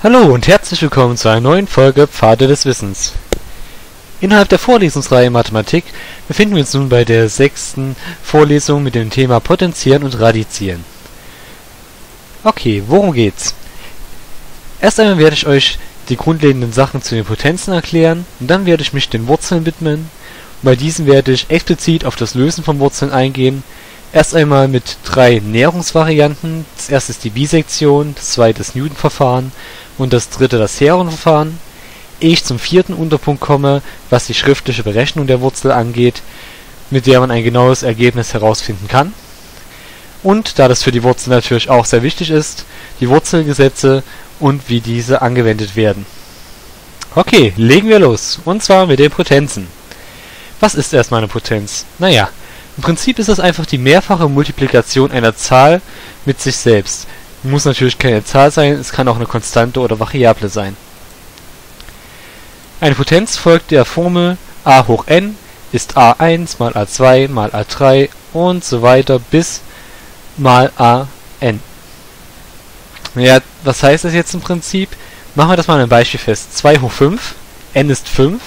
Hallo und herzlich willkommen zu einer neuen Folge Pfade des Wissens. Innerhalb der Vorlesungsreihe Mathematik befinden wir uns nun bei der 6. Vorlesung mit dem Thema Potenzieren und Radizieren. Okay, worum geht's? Erst einmal werde ich euch die grundlegenden Sachen zu den Potenzen erklären und dann werde ich mich den Wurzeln widmen. Und bei diesen werde ich explizit auf das Lösen von Wurzeln eingehen. Erst einmal mit 3 Näherungsvarianten. Das erste ist die Bisektion, das zweite das Newton-Verfahren und das dritte das Heronverfahren. Ehe ich zum 4. Unterpunkt komme, was die schriftliche Berechnung der Wurzel angeht, mit der man ein genaues Ergebnis herausfinden kann. Und da das für die Wurzel natürlich auch sehr wichtig ist, die Wurzelgesetze und wie diese angewendet werden. Okay, legen wir los. Und zwar mit den Potenzen. Was ist erstmal eine Potenz? Naja, im Prinzip ist das einfach die mehrfache Multiplikation einer Zahl mit sich selbst. Muss natürlich keine Zahl sein, es kann auch eine Konstante oder Variable sein. Eine Potenz folgt der Formel a hoch n ist a1 mal a2 mal a3 und so weiter bis mal an. Ja, was heißt das jetzt im Prinzip? Machen wir das mal an einem Beispiel fest. 2 hoch 5, n ist 5.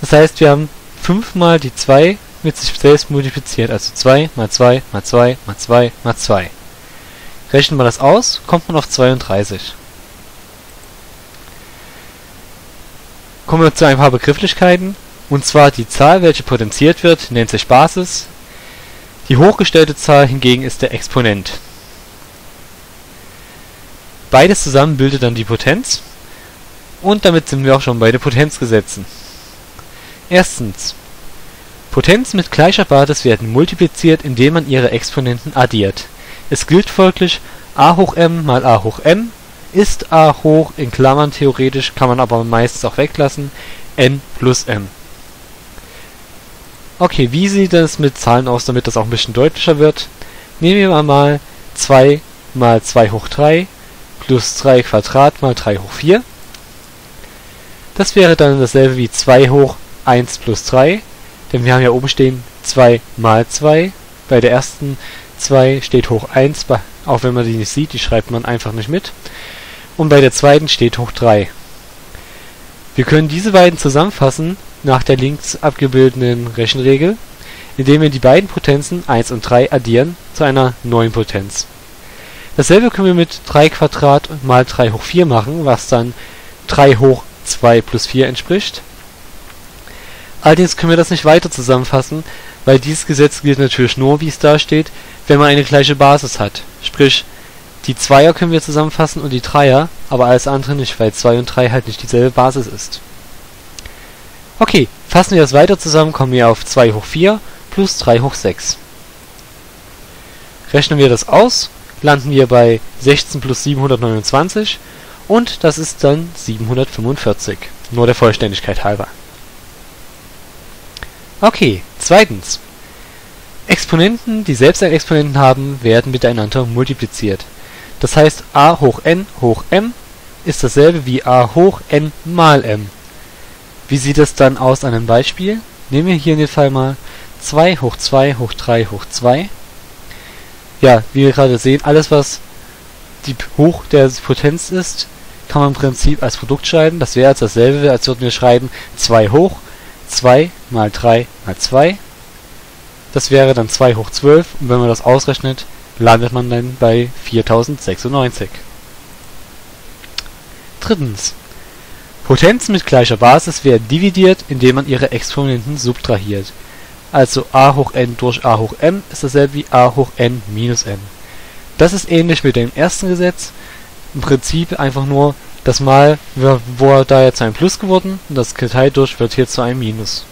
Das heißt, wir haben 5 mal die 2 mit sich selbst multipliziert. Also 2 mal 2 mal 2 mal 2 mal 2. Rechnen wir das aus, kommt man auf 32. Kommen wir zu ein paar Begrifflichkeiten. Und zwar die Zahl, welche potenziert wird, nennt sich Basis. Die hochgestellte Zahl hingegen ist der Exponent. Beides zusammen bildet dann die Potenz. Und damit sind wir auch schon bei den Potenzgesetzen. Erstens. Potenzen mit gleicher Basis werden multipliziert, indem man ihre Exponenten addiert. Es gilt folglich a hoch m mal a hoch m ist a hoch, in Klammern theoretisch, kann man aber meistens auch weglassen, n plus m. Okay, wie sieht das mit Zahlen aus, damit das auch ein bisschen deutlicher wird? Nehmen wir mal 2 mal 2 hoch 3 plus 3 Quadrat mal 3 hoch 4. Das wäre dann dasselbe wie 2 hoch 1 plus 3, denn wir haben ja oben stehen 2 mal 2. Bei der ersten 2 steht hoch 1, auch wenn man die nicht sieht, die schreibt man einfach nicht mit. Und bei der zweiten steht hoch 3. Wir können diese beiden zusammenfassen nach der links abgebildeten Rechenregel, indem wir die beiden Potenzen 1 und 3 addieren zu einer neuen Potenz. Dasselbe können wir mit 3 Quadrat mal 3 hoch 4 machen, was dann 3 hoch 2 plus 4 entspricht. Allerdings können wir das nicht weiter zusammenfassen, weil dieses Gesetz gilt natürlich nur, wie es da steht, wenn man eine gleiche Basis hat. Sprich, die Zweier können wir zusammenfassen und die Dreier, aber alles andere nicht, weil 2 und 3 halt nicht dieselbe Basis ist. Okay, fassen wir das weiter zusammen, kommen wir auf 2 hoch 4 plus 3 hoch 6. Rechnen wir das aus, landen wir bei 16 plus 729 und das ist dann 745, nur der Vollständigkeit halber. Okay, zweitens. Exponenten, die selbst einen Exponenten haben, werden miteinander multipliziert. Das heißt, a hoch n hoch m ist dasselbe wie a hoch n mal m. Wie sieht das dann aus an einem Beispiel? Nehmen wir hier in dem Fall mal 2 hoch 2 hoch 3 hoch 2. Ja, wie wir gerade sehen, alles was die hoch der Potenz ist, kann man im Prinzip als Produkt schreiben. Das wäre also dasselbe, als würden wir schreiben 2 hoch 2 mal 3 mal 2. Das wäre dann 2 hoch 12 und wenn man das ausrechnet, landet man dann bei 4096. Drittens. Potenzen mit gleicher Basis werden dividiert, indem man ihre Exponenten subtrahiert. Also a hoch n durch a hoch m ist dasselbe wie a hoch n minus m. Das ist ähnlich mit dem ersten Gesetz. Im Prinzip einfach nur, das Mal war da jetzt ein Plus geworden und das geteilt durch wird hier zu einem Minus.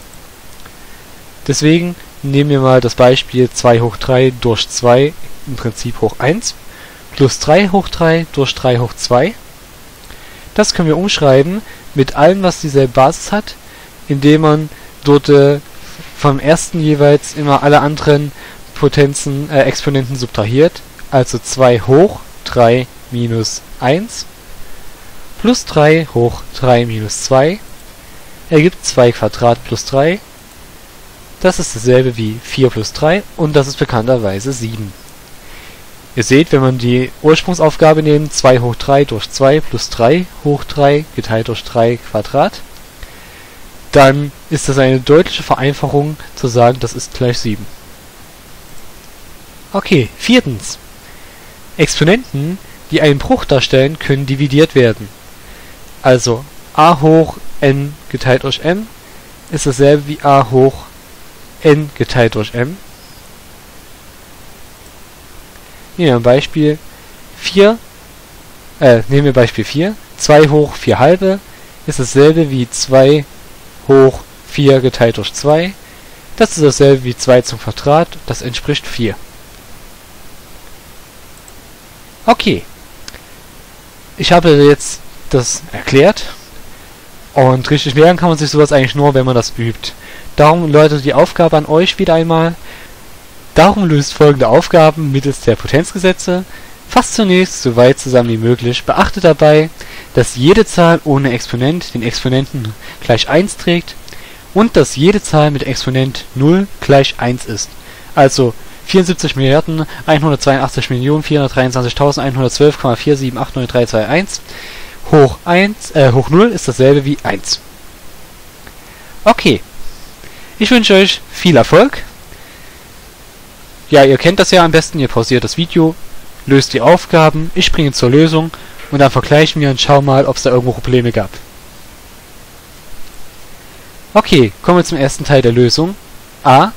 Deswegen nehmen wir mal das Beispiel 2 hoch 3 durch 2, im Prinzip hoch 1, plus 3 hoch 3 durch 3 hoch 2. Das können wir umschreiben mit allem, was dieselbe Basis hat, indem man dort vom ersten jeweils immer alle anderen Potenzen, Exponenten subtrahiert. Also 2 hoch 3 minus 1 plus 3 hoch 3 minus 2 ergibt 2 Quadrat plus 3. Das ist dasselbe wie 4 plus 3 und das ist bekannterweise 7. Ihr seht, wenn man die Ursprungsaufgabe nimmt, 2 hoch 3 durch 2 plus 3 hoch 3 geteilt durch 3 Quadrat, dann ist das eine deutliche Vereinfachung zu sagen, das ist gleich 7. Okay, viertens. Exponenten, die einen Bruch darstellen, können dividiert werden. Also a hoch n geteilt durch m ist dasselbe wie a hoch n geteilt durch m. Nehmen wir Beispiel 4. Nehmen wir Beispiel 4. 2 hoch 4 halbe ist dasselbe wie 2 hoch 4 geteilt durch 2. Das ist dasselbe wie 2 zum Quadrat. Das entspricht 4. Okay. Ich habe jetzt das erklärt. Und richtig merken kann man sich sowas eigentlich nur, wenn man das übt. Darum, Leute, die Aufgabe an euch wieder einmal. Darum löst folgende Aufgaben mittels der Potenzgesetze. Fasst zunächst so weit zusammen wie möglich. Beachte dabei, dass jede Zahl ohne Exponent den Exponenten gleich 1 trägt und dass jede Zahl mit Exponent 0 gleich 1 ist. Also 74.182.423.112,47893321 hoch 0 ist dasselbe wie 1. Okay, ich wünsche euch viel Erfolg. Ja, ihr kennt das ja am besten, ihr pausiert das Video, löst die Aufgaben, ich springe zur Lösung und dann vergleichen wir und schauen mal, ob es da irgendwo Probleme gab. Okay, kommen wir zum ersten Teil der Lösung. A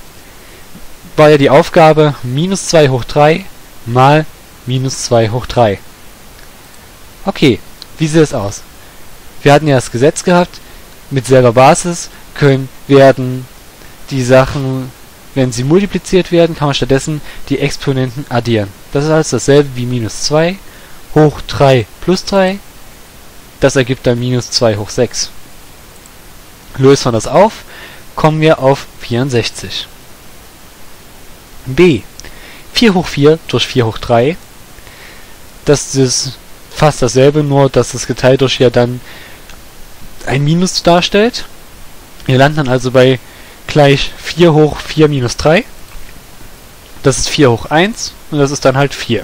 war ja die Aufgabe minus 2 hoch 3 mal minus 2 hoch 3. Okay, wie sieht es aus? Wir hatten ja das Gesetz gehabt, mit selber Basis werden die Sachen... Wenn sie multipliziert werden, kann man stattdessen die Exponenten addieren. Das ist also dasselbe wie minus 2 hoch 3 plus 3. Das ergibt dann minus 2 hoch 6. Löst man das auf, kommen wir auf 64. B. 4 hoch 4 durch 4 hoch 3. Das ist fast dasselbe, nur dass das geteilt durch ja dann ein Minus darstellt. Wir landen dann also bei gleich 4 hoch 4 minus 3. Das ist 4 hoch 1 und das ist dann halt 4.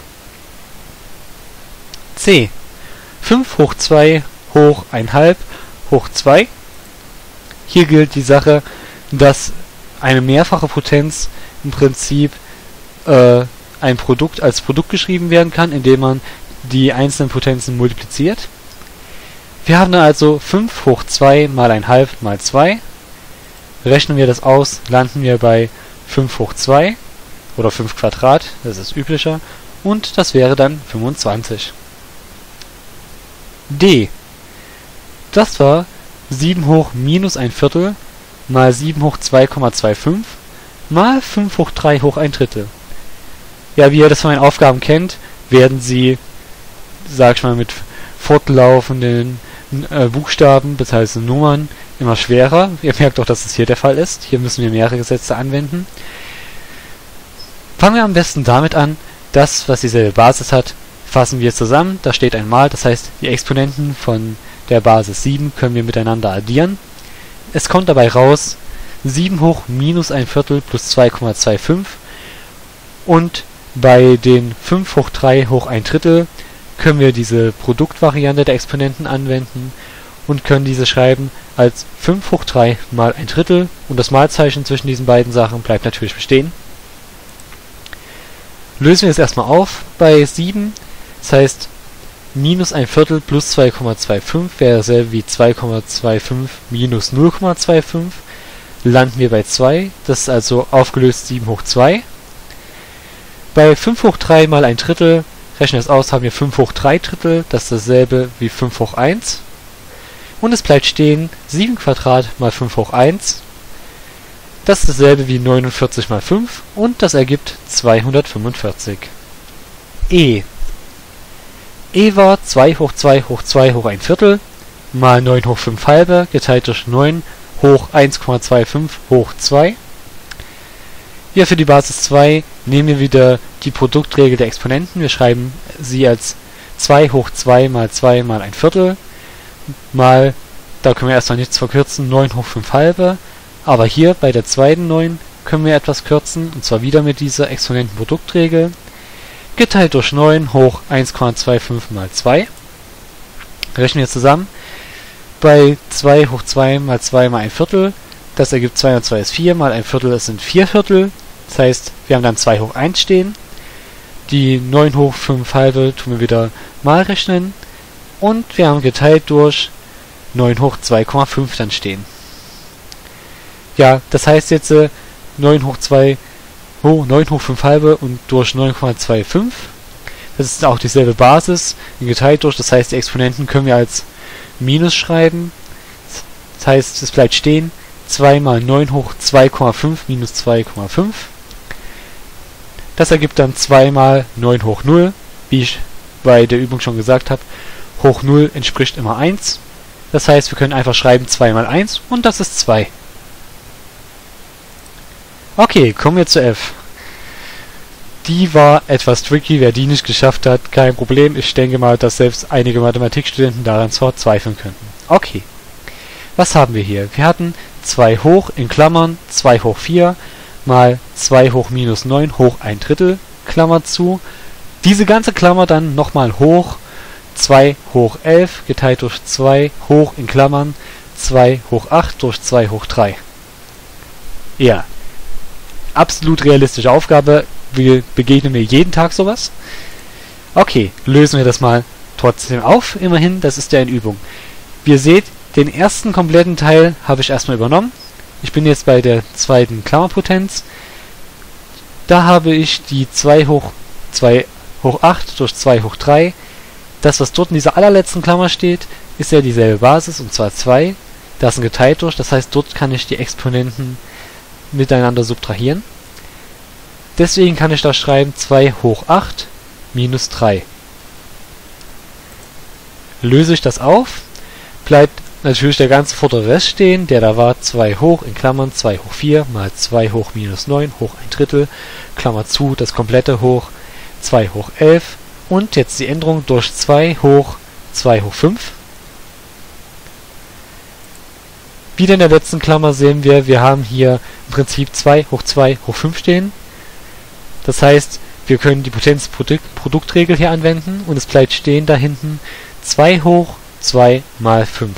C. 5 hoch 2 hoch 1,5 hoch 2. Hier gilt die Sache, dass eine mehrfache Potenz im Prinzip ein Produkt als Produkt geschrieben werden kann, indem man die einzelnen Potenzen multipliziert. Wir haben dann also 5 hoch 2 mal 1,5 mal 2. Rechnen wir das aus, landen wir bei 5 hoch 2 oder 5 Quadrat, das ist üblicher, und das wäre dann 25. D. Das war 7 hoch minus ein Viertel mal 7 hoch 2,25 mal 5 hoch 3 hoch ein Drittel. Ja, wie ihr das von meinen Aufgaben kennt, werden sie, sag ich mal, mit fortlaufenden Buchstaben bzw. Nummern immer schwerer. Ihr merkt auch, dass es hier der Fall ist. Hier müssen wir mehrere Gesetze anwenden. Fangen wir am besten damit an, das, was dieselbe Basis hat, fassen wir zusammen. Da steht ein Mal, das heißt, die Exponenten von der Basis 7 können wir miteinander addieren. Es kommt dabei raus 7 hoch minus ein Viertel plus 2,25 und bei den 5 hoch 3 hoch ein Drittel können wir diese Produktvariante der Exponenten anwenden und können diese schreiben als 5 hoch 3 mal ein Drittel und das Malzeichen zwischen diesen beiden Sachen bleibt natürlich bestehen. Lösen wir es erstmal auf bei 7, das heißt minus ein Viertel plus 2,25 wäre dasselbe wie 2,25 minus 0,25, landen wir bei 2, das ist also aufgelöst 7 hoch 2. Bei 5 hoch 3 mal ein Drittel rechnen wir es aus, haben wir 5 hoch 3 Drittel, das ist dasselbe wie 5 hoch 1. Und es bleibt stehen 7 Quadrat mal 5 hoch 1. Das ist dasselbe wie 49 mal 5 und das ergibt 245. E. E war 2 hoch 2 hoch 2 hoch ein Viertel mal 9 hoch 5 halbe geteilt durch 9 hoch 1,25 hoch 2. Hier für die Basis 2 nehmen wir wieder die Produktregel der Exponenten. Wir schreiben sie als 2 hoch 2 mal 2 mal ein Viertel mal, da können wir erstmal nichts verkürzen, 9 hoch 5 halbe. Aber hier bei der zweiten 9 können wir etwas kürzen, und zwar wieder mit dieser Exponentenproduktregel. geteilt durch 9 hoch 1,25 mal 2. Rechnen wir zusammen. Bei 2 hoch 2 mal 2 mal 1/4. Das ergibt 2 mal 2 ist 4 mal 1/4, das sind 4/4. Das heißt, wir haben dann 2 hoch 1 stehen. Die 9 hoch 5 halbe tun wir wieder mal rechnen. Und wir haben geteilt durch 9 hoch 2,5 dann stehen. Ja, das heißt jetzt 9 hoch 5 halbe und durch 9,25. Das ist auch dieselbe Basis, geteilt durch, das heißt, die Exponenten können wir als Minus schreiben. Das heißt, es bleibt stehen. 2 mal 9 hoch 2,5 minus 2,5. Das ergibt dann 2 mal 9 hoch 0, wie ich bei der Übung schon gesagt habe. Hoch 0 entspricht immer 1. Das heißt, wir können einfach schreiben 2 mal 1 und das ist 2. Okay, kommen wir zu F. Die war etwas tricky, wer die nicht geschafft hat, kein Problem. Ich denke mal, dass selbst einige Mathematikstudenten daran verzweifeln könnten. Okay, was haben wir hier? Wir hatten 2 hoch in Klammern 2 hoch 4 mal 2 hoch minus 9 hoch 1/3 Klammer zu. Diese ganze Klammer dann nochmal hoch 2 hoch 11 geteilt durch 2 hoch in Klammern 2 hoch 8 durch 2 hoch 3. Ja, absolut realistische Aufgabe. Wir begegnen mir jeden Tag sowas. Okay, lösen wir das mal trotzdem auf. Immerhin, das ist ja eine Übung. Wie ihr seht, den ersten kompletten Teil habe ich erstmal übernommen. Ich bin jetzt bei der zweiten Klammerpotenz. Da habe ich die 2 hoch 8 durch 2 hoch 3. Das, was dort in dieser allerletzten Klammer steht, ist ja dieselbe Basis, und zwar 2. Da ist ein geteilt durch, das heißt, dort kann ich die Exponenten miteinander subtrahieren. Deswegen kann ich da schreiben 2 hoch 8 minus 3. Löse ich das auf, bleibt natürlich der ganze vordere Rest stehen, der da war 2 hoch in Klammern 2 hoch 4 mal 2 hoch minus 9 hoch 1/3 Klammer zu, das komplette hoch 2 hoch 11 und jetzt die Änderung durch 2 hoch 5. Wieder in der letzten Klammer sehen wir, wir haben hier im Prinzip 2 hoch 5 stehen. Das heißt, wir können die Potenzproduktregel hier anwenden und es bleibt stehen da hinten 2 hoch 2 mal 5.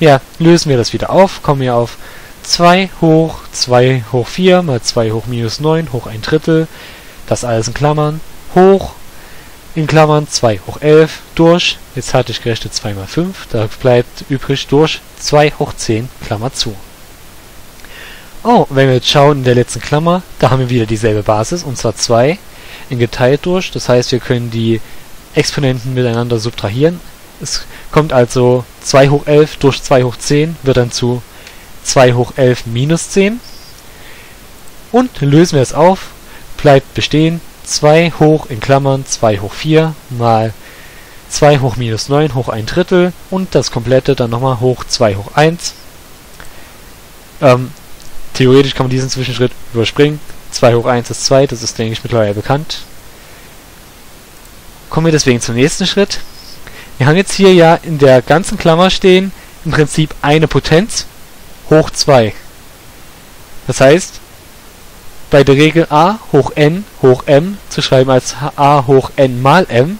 Ja, lösen wir das wieder auf, kommen wir auf 2 hoch 4 mal 2 hoch minus 9 hoch 1/3, das alles in Klammern, hoch in Klammern 2 hoch 11 durch, jetzt hatte ich gerechnet 2 mal 5, da bleibt übrig durch 2 hoch 10 Klammer zu. Oh, wenn wir jetzt schauen in der letzten Klammer, da haben wir wieder dieselbe Basis, und zwar 2 in geteilt durch, das heißt, wir können die Exponenten miteinander subtrahieren. Es kommt also 2 hoch 11 durch 2 hoch 10 wird dann zu 2 hoch 11 minus 10. Und lösen wir es auf, bleibt bestehen 2 hoch in Klammern 2 hoch 4 mal 2 hoch minus 9 hoch 1/3 und das komplette dann nochmal hoch 2 hoch 1. Theoretisch kann man diesen Zwischenschritt überspringen. 2 hoch 1 ist 2, das ist, denke ich, mittlerweile bekannt. Kommen wir deswegen zum nächsten Schritt. Wir haben jetzt hier ja in der ganzen Klammer stehen, im Prinzip eine Potenz hoch 2. Das heißt, bei der Regel a hoch n hoch m zu schreiben als a hoch n mal m,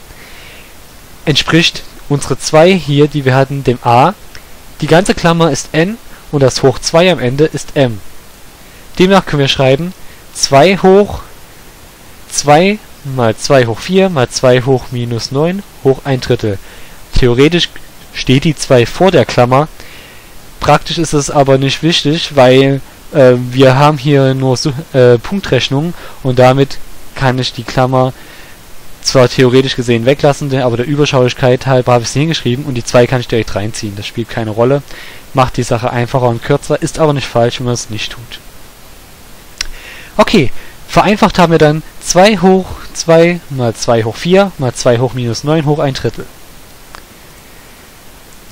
entspricht unsere 2 hier, die wir hatten, dem a. Die ganze Klammer ist n und das hoch 2 am Ende ist m. Demnach können wir schreiben 2 hoch 2 mal 2 hoch 4 mal 2 hoch minus 9 hoch 1/3. Theoretisch steht die 2 vor der Klammer. Praktisch ist es aber nicht wichtig, weil wir haben hier nur Punktrechnungen und damit kann ich die Klammer zwar theoretisch gesehen weglassen, aber der Überschaulichkeit halber habe ich sie hingeschrieben und die 2 kann ich direkt reinziehen. Das spielt keine Rolle, macht die Sache einfacher und kürzer, ist aber nicht falsch, wenn man es nicht tut. Okay, vereinfacht haben wir dann 2 hoch 2 mal 2 hoch 4 mal 2 hoch minus 9 hoch 1/3.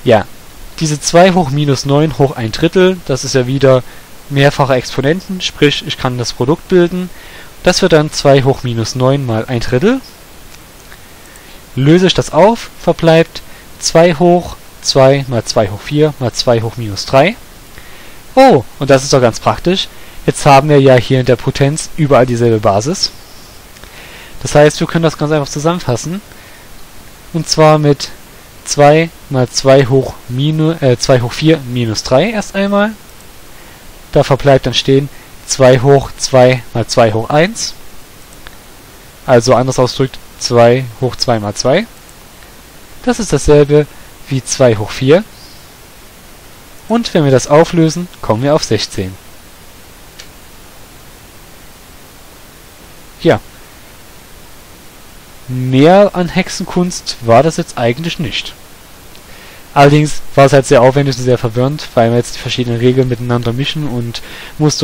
Ja, diese 2 hoch minus 9 hoch 1/3, das ist ja wieder mehrfache Exponenten, sprich ich kann das Produkt bilden. Das wird dann 2 hoch minus 9 mal 1/3. Löse ich das auf, verbleibt 2 hoch 2 mal 2 hoch 4 mal 2 hoch minus 3. Oh, und das ist doch ganz praktisch. Jetzt haben wir ja hier in der Potenz überall dieselbe Basis. Das heißt, wir können das ganz einfach zusammenfassen. Und zwar mit 2 mal 2 hoch 4 minus 3 erst einmal. Da verbleibt dann stehen 2 hoch 2 mal 2 hoch 1. Also anders ausgedrückt 2 hoch 2 mal 2. Das ist dasselbe wie 2 hoch 4. Und wenn wir das auflösen, kommen wir auf 16. Ja. Mehr an Hexenkunst war das jetzt eigentlich nicht. Allerdings war es halt sehr aufwendig und sehr verwirrend, weil man jetzt die verschiedenen Regeln miteinander mischen und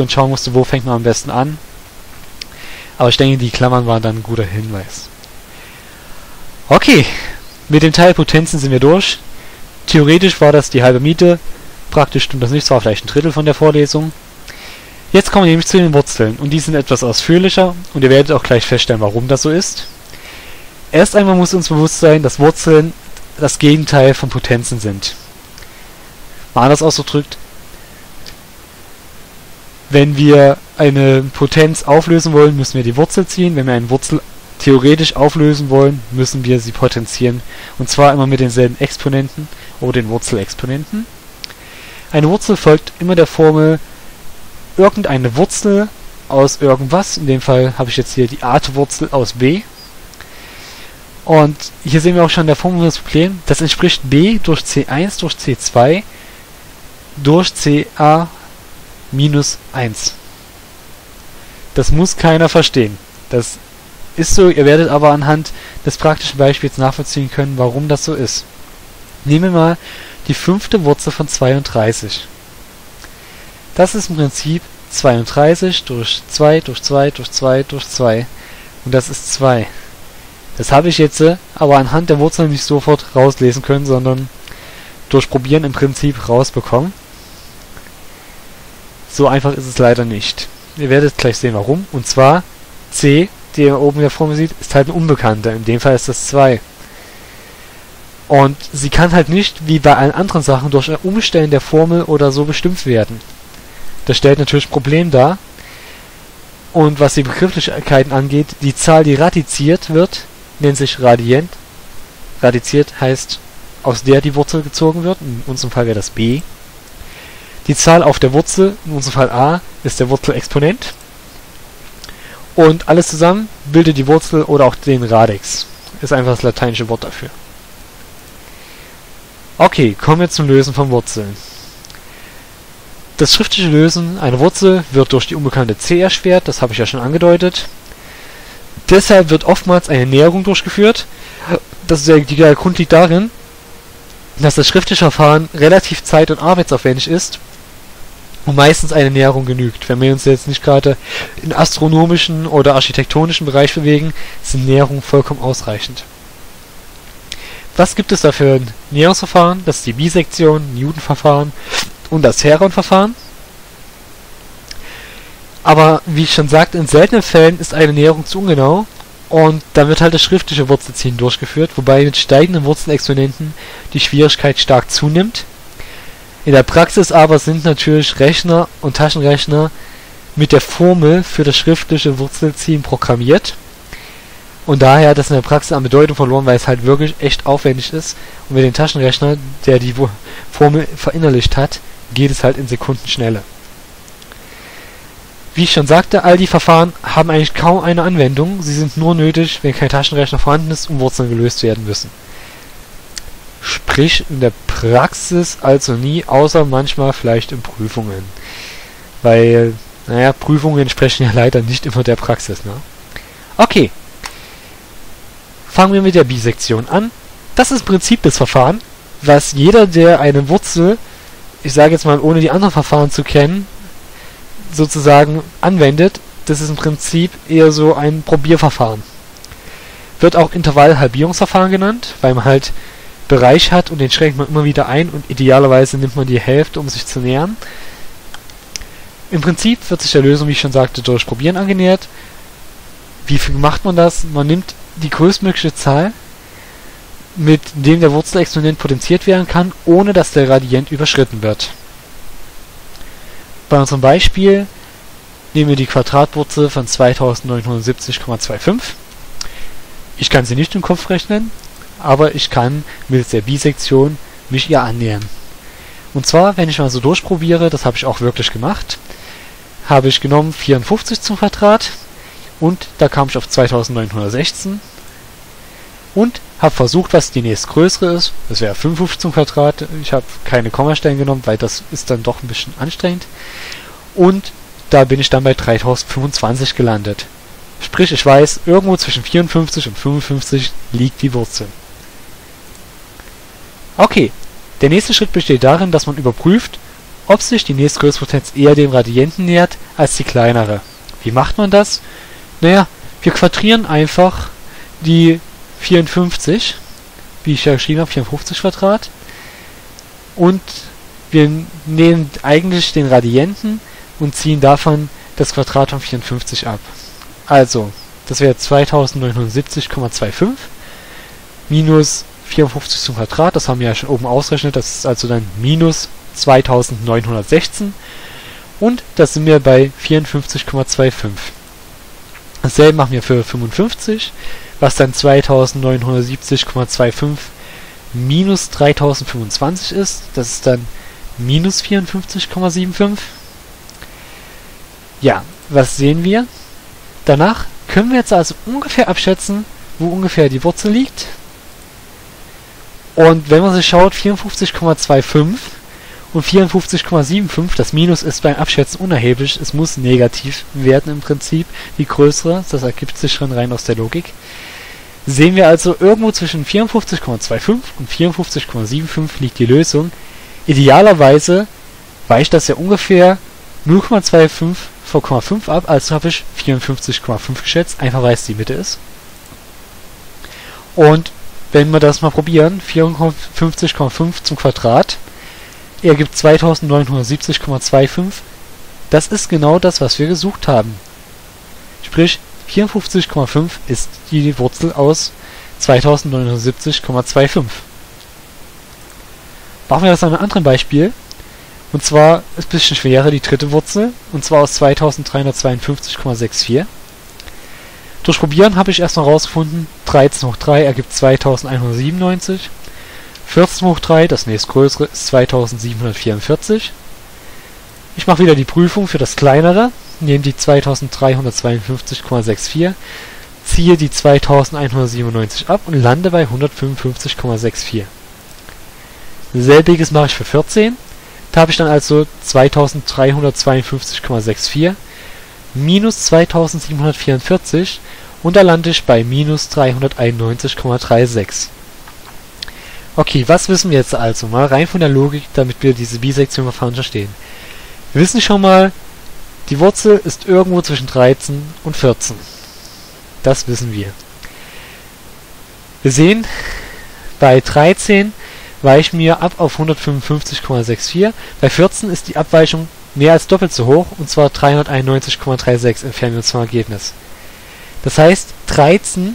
schauen musste, wo fängt man am besten an. Aber ich denke, die Klammern waren dann ein guter Hinweis. Okay, mit dem Teil Potenzen sind wir durch. Theoretisch war das die halbe Miete, praktisch stimmt das nicht, es war vielleicht ein Drittel von der Vorlesung. Jetzt kommen wir nämlich zu den Wurzeln und die sind etwas ausführlicher und ihr werdet auch gleich feststellen, warum das so ist. Erst einmal muss uns bewusst sein, dass Wurzeln das Gegenteil von Potenzen sind. Mal anders ausgedrückt, wenn wir eine Potenz auflösen wollen, müssen wir die Wurzel ziehen. Wenn wir eine Wurzel theoretisch auflösen wollen, müssen wir sie potenzieren. Und zwar immer mit denselben Exponenten oder den Wurzelexponenten. Eine Wurzel folgt immer der Formel irgendeine Wurzel aus irgendwas. In dem Fall habe ich jetzt hier die a-te Wurzel aus b. Und hier sehen wir auch schon in der Formel das Problem. Das entspricht b durch c1 durch c2 durch ca minus 1. Das muss keiner verstehen. Das ist so, ihr werdet aber anhand des praktischen Beispiels nachvollziehen können, warum das so ist. Nehmen wir mal die fünfte Wurzel von 32. Das ist im Prinzip 32 durch 2 durch 2 durch 2 durch 2. Und das ist 2. Das habe ich jetzt aber anhand der Wurzeln nicht sofort rauslesen können, sondern durch Probieren im Prinzip rausbekommen. So einfach ist es leider nicht. Ihr werdet gleich sehen, warum. Und zwar c, die ihr oben in der Formel seht, ist halt ein Unbekannter. In dem Fall ist das 2. Und sie kann halt nicht, wie bei allen anderen Sachen, durch ein Umstellen der Formel oder so bestimmt werden. Das stellt natürlich ein Problem dar. Und was die Begrifflichkeiten angeht, die Zahl, die radiziert wird, nennt sich Radient. Radiziert heißt, aus der die Wurzel gezogen wird. In unserem Fall wäre das b. Die Zahl auf der Wurzel, in unserem Fall a, ist der Wurzelexponent. Und alles zusammen bildet die Wurzel oder auch den Radix. Ist einfach das lateinische Wort dafür. Okay, kommen wir zum Lösen von Wurzeln. Das schriftliche Lösen einer Wurzel wird durch die unbekannte c erschwert, das habe ich ja schon angedeutet. Deshalb wird oftmals eine Näherung durchgeführt. Der Grund liegt darin, dass das schriftliche Verfahren relativ zeit- und arbeitsaufwendig ist und meistens eine Näherung genügt. Wenn wir uns jetzt nicht gerade in astronomischen oder architektonischen Bereich bewegen, sind Näherungen vollkommen ausreichend. Was gibt es da für ein Näherungsverfahren? Das ist die Bisektion, Newton-Verfahren und das Heronverfahren. Aber wie ich schon sagte, in seltenen Fällen ist eine Näherung zu ungenau und dann wird halt das schriftliche Wurzelziehen durchgeführt, wobei mit steigenden Wurzelexponenten die Schwierigkeit stark zunimmt. In der Praxis aber sind natürlich Rechner und Taschenrechner mit der Formel für das schriftliche Wurzelziehen programmiert und daher hat das in der Praxis an Bedeutung verloren, weil es halt wirklich echt aufwendig ist und mit dem Taschenrechner, der die Formel verinnerlicht hat, geht es halt in Sekundenschnelle. Wie ich schon sagte, all die Verfahren haben eigentlich kaum eine Anwendung. Sie sind nur nötig, wenn kein Taschenrechner vorhanden ist und Wurzeln gelöst werden müssen. Sprich, in der Praxis also nie, außer manchmal vielleicht in Prüfungen. Weil, naja, Prüfungen entsprechen ja leider nicht immer der Praxis, ne? Okay. Fangen wir mit der Bisektion an. Das ist im Prinzip das Verfahren, was jeder, der eine Wurzel, ich sage jetzt mal, ohne die anderen Verfahren zu kennen, sozusagen anwendet. Das ist im Prinzip eher so ein Probierverfahren. Wird auch Intervallhalbierungsverfahren genannt, weil man halt Bereich hat und den schränkt man immer wieder ein und idealerweise nimmt man die Hälfte, um sich zu nähern. Im Prinzip wird sich der Lösung, wie ich schon sagte, durch Probieren angenähert. Wie macht man das? Man nimmt die größtmögliche Zahl, mit dem der Wurzelexponent potenziert werden kann, ohne dass der Radient überschritten wird. Bei unserem Beispiel nehmen wir die Quadratwurzel von 2970,25 Ich kann sie nicht im Kopf rechnen, aber ich kann mit der Bisektion mich ihr annähern. Und zwar, wenn ich mal so durchprobiere, das habe ich auch wirklich gemacht, habe ich genommen 54 zum Quadrat und da kam ich auf 2916 und habe versucht, was die nächstgrößere ist. Das wäre 55 zum Quadrat. Ich habe keine Kommastellen genommen, weil das ist dann doch ein bisschen anstrengend. Und da bin ich dann bei 3025 gelandet. Sprich, ich weiß, irgendwo zwischen 54 und 55 liegt die Wurzel. Okay, der nächste Schritt besteht darin, dass man überprüft, ob sich die nächstgrößere Potenz eher dem Gradienten nähert als die kleinere. Wie macht man das? Naja, wir quadrieren einfach die 54, wie ich ja geschrieben habe, 54 Quadrat. Und wir nehmen eigentlich den Gradienten und ziehen davon das Quadrat von 54 ab. Also, das wäre 2970,25 minus 54 zum Quadrat, das haben wir ja schon oben ausgerechnet, das ist also dann minus 2916 und das sind wir bei 54,25. Dasselbe machen wir für 55, was dann 2970,25 minus 3025 ist, das ist dann minus 54,75. Ja, was sehen wir? Danach können wir jetzt also ungefähr abschätzen, wo ungefähr die Wurzel liegt. Und wenn man sich schaut, 54,25 und 54,75, das Minus ist beim Abschätzen unerheblich, es muss negativ werden im Prinzip, die größere, das ergibt sich schon rein aus der Logik. Sehen wir also, irgendwo zwischen 54,25 und 54,75 liegt die Lösung. Idealerweise weicht das ja ungefähr 0,25 vor 0,5 ab, also habe ich 54,5 geschätzt, einfach weil es die Mitte ist. Und wenn wir das mal probieren, 54,5 zum Quadrat, ergibt 2970,25. Das ist genau das, was wir gesucht haben. Sprich, 54,5 ist die Wurzel aus 2970,25. Machen wir das an einem anderen Beispiel. Und zwar ist ein bisschen schwerer die dritte Wurzel, und zwar aus 2352,64. Durch Probieren habe ich erstmal rausgefunden, 13 hoch 3 ergibt 2197, 14 hoch 3, das nächstgrößere, ist 2744. Ich mache wieder die Prüfung für das kleinere, nehme die 2352,64, ziehe die 2197 ab und lande bei 155,64. Selbiges mache ich für 14. Habe ich dann also 2352,64 minus 2744 und da lande ich bei minus 391,36. Okay, was wissen wir jetzt also? Mal rein von der Logik, damit wir diese Bisektion-Verfahren verstehen. Wir wissen schon mal, die Wurzel ist irgendwo zwischen 13 und 14. Das wissen wir. Wir sehen, bei 13 weiche mir ab auf 155,64. Bei 14 ist die Abweichung mehr als doppelt so hoch, und zwar 391,36 entfernen wir uns vom Ergebnis. Das heißt, 13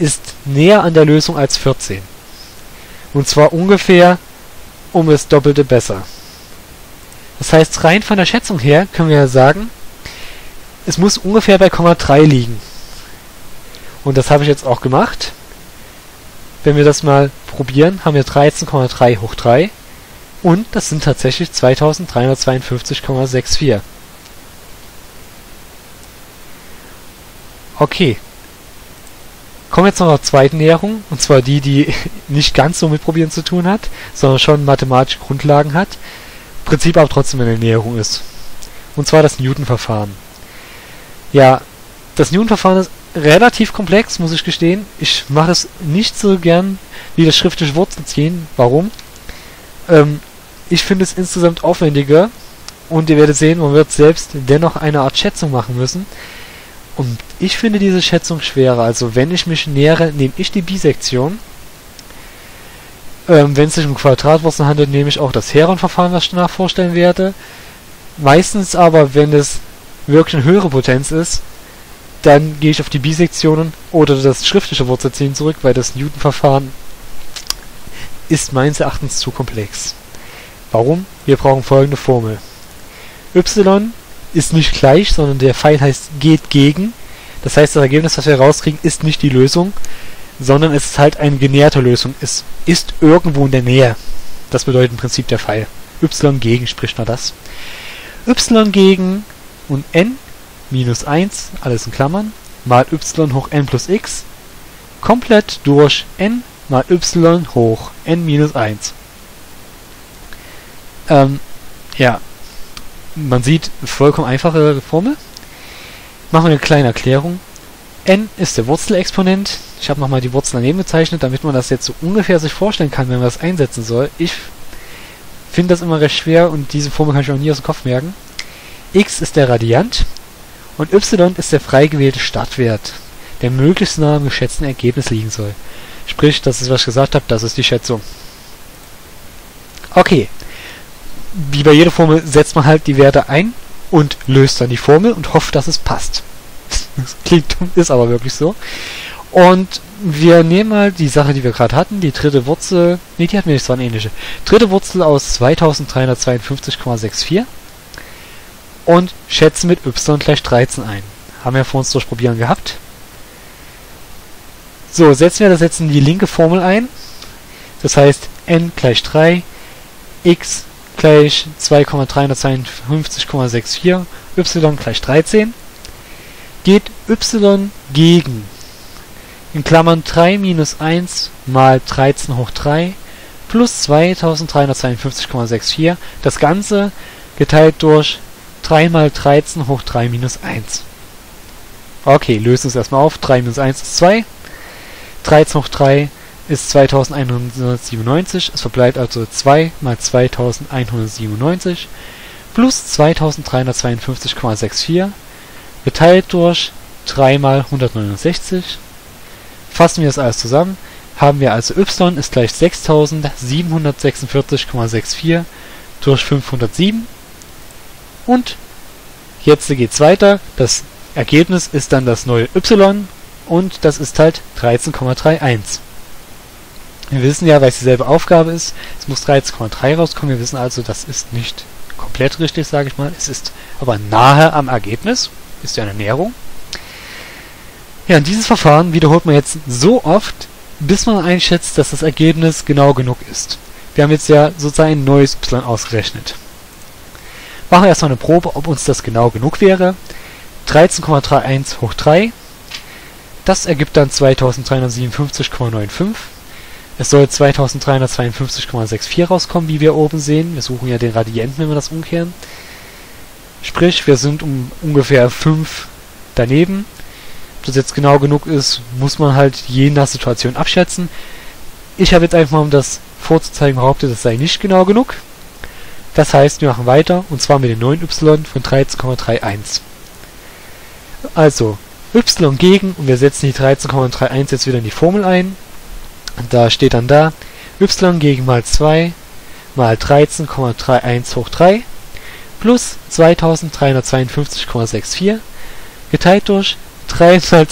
ist näher an der Lösung als 14. Und zwar ungefähr um das Doppelte besser. Das heißt, rein von der Schätzung her können wir ja sagen, es muss ungefähr bei 0,3 liegen. Und das habe ich jetzt auch gemacht. Wenn wir das mal probieren, haben wir 13,3 hoch 3 und das sind tatsächlich 2352,64. Okay, kommen wir jetzt noch zur zweiten Näherung, und zwar die nicht ganz so mit Probieren zu tun hat, sondern schon mathematische Grundlagen hat, im Prinzip aber trotzdem eine Näherung ist. Und zwar das Newton-Verfahren. Ja, das Newton-Verfahren ist relativ komplex, muss ich gestehen. Ich mache das nicht so gern wie das schriftliche Wurzelziehen. Warum? Ich finde es insgesamt aufwendiger und ihr werdet sehen, man wird selbst dennoch eine Art Schätzung machen müssen. Und ich finde diese Schätzung schwerer. Also wenn ich mich nähere, nehme ich die Bisektion. Wenn es sich um Quadratwurzeln handelt, nehme ich auch das Heronverfahren, was ich danach vorstellen werde. Meistens aber, wenn es wirklich eine höhere Potenz ist, dann gehe ich auf die Bisektionen oder das schriftliche Wurzelziehen zurück, weil das Newton-Verfahren ist meines Erachtens zu komplex. Warum? Wir brauchen folgende Formel. Y ist nicht gleich, sondern der Pfeil heißt geht gegen. Das heißt, das Ergebnis, das wir rauskriegen, ist nicht die Lösung, sondern es ist halt eine genäherte Lösung. Es ist irgendwo in der Nähe. Das bedeutet im Prinzip der Fall. Y gegen spricht man das. Y gegen und n minus 1, alles in Klammern, mal y hoch n plus x, komplett durch n mal y hoch n minus 1. Ja, man sieht, vollkommen einfache Formel. Machen wir eine kleine Erklärung. n ist der Wurzelexponent. Ich habe nochmal die Wurzel daneben gezeichnet, damit man das jetzt so ungefähr sich vorstellen kann, wenn man das einsetzen soll. Ich finde das immer recht schwer und diese Formel kann ich auch nie aus dem Kopf merken. x ist der Radiant und y ist der frei gewählte Startwert, der möglichst nah am geschätzten Ergebnis liegen soll. Sprich, das ist, was ich gesagt habe, das ist die Schätzung. Okay. Wie bei jeder Formel setzt man halt die Werte ein und löst dann die Formel und hofft, dass es passt. Das klingt dumm, ist aber wirklich so. Und wir nehmen mal die Sache, die wir gerade hatten, die dritte Wurzel, ne, die hatten wir nicht, so eine ähnliche. Dritte Wurzel aus 2352,64 und schätzen mit y gleich 13 ein. Haben wir vor uns durch Probieren gehabt. So, setzen wir das jetzt in die linke Formel ein. Das heißt, n gleich 3, x gleich 2,352,64, y gleich 13, geht y gegen, in Klammern 3 minus 1 mal 13 hoch 3, plus 2352,64, das Ganze geteilt durch 3 mal 13 hoch 3 minus 1. Okay, lösen wir es erstmal auf, 3 minus 1 ist 2, 13 hoch 3 ist 2197, es verbleibt also 2 mal 2197 plus 2352,64 geteilt durch 3 mal 169. Fassen wir das alles zusammen, haben wir also y ist gleich 6746,64 durch 507 und jetzt geht es weiter, das Ergebnis ist dann das neue y und das ist halt 13,31. Wir wissen ja, weil es dieselbe Aufgabe ist, es muss 13,3 rauskommen. Wir wissen also, das ist nicht komplett richtig, sage ich mal. Es ist aber nahe am Ergebnis, ist ja eine Näherung. Ja, und dieses Verfahren wiederholt man jetzt so oft, bis man einschätzt, dass das Ergebnis genau genug ist. Wir haben jetzt ja sozusagen ein neues y ausgerechnet. Machen wir erstmal eine Probe, ob uns das genau genug wäre. 13,31 hoch 3, das ergibt dann 2357,95. Es soll 2352,64 rauskommen, wie wir oben sehen. Wir suchen ja den Radianten, wenn wir das umkehren. Sprich, wir sind um ungefähr 5 daneben. Ob das jetzt genau genug ist, muss man halt je nach Situation abschätzen. Ich habe jetzt einfach mal, um das vorzuzeigen, behauptet, das sei nicht genau genug. Das heißt, wir machen weiter, und zwar mit dem neuen y von 13,31. Also, y gegen, und wir setzen die 13,31 jetzt wieder in die Formel ein. Da steht dann da, y gegen mal 2 mal 13,31 hoch 3 plus 2352,64 geteilt durch 3 mal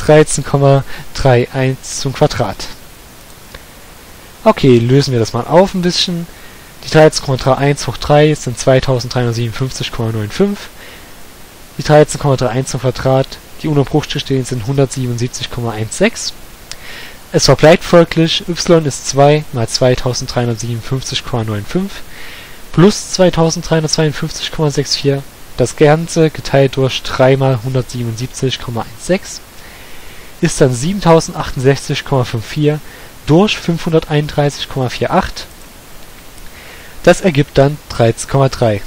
13,31 zum Quadrat. Okay, lösen wir das mal auf ein bisschen. Die 13,31 hoch 3 sind 2357,95. Die 13,31 zum Quadrat, die ohne Bruchstrich stehen, sind 177,16. Es verbleibt folglich, y ist 2 mal 2357,95 plus 2352,64, das Ganze geteilt durch 3 mal 177,16, ist dann 7068,54 durch 531,48. Das ergibt dann 13,3.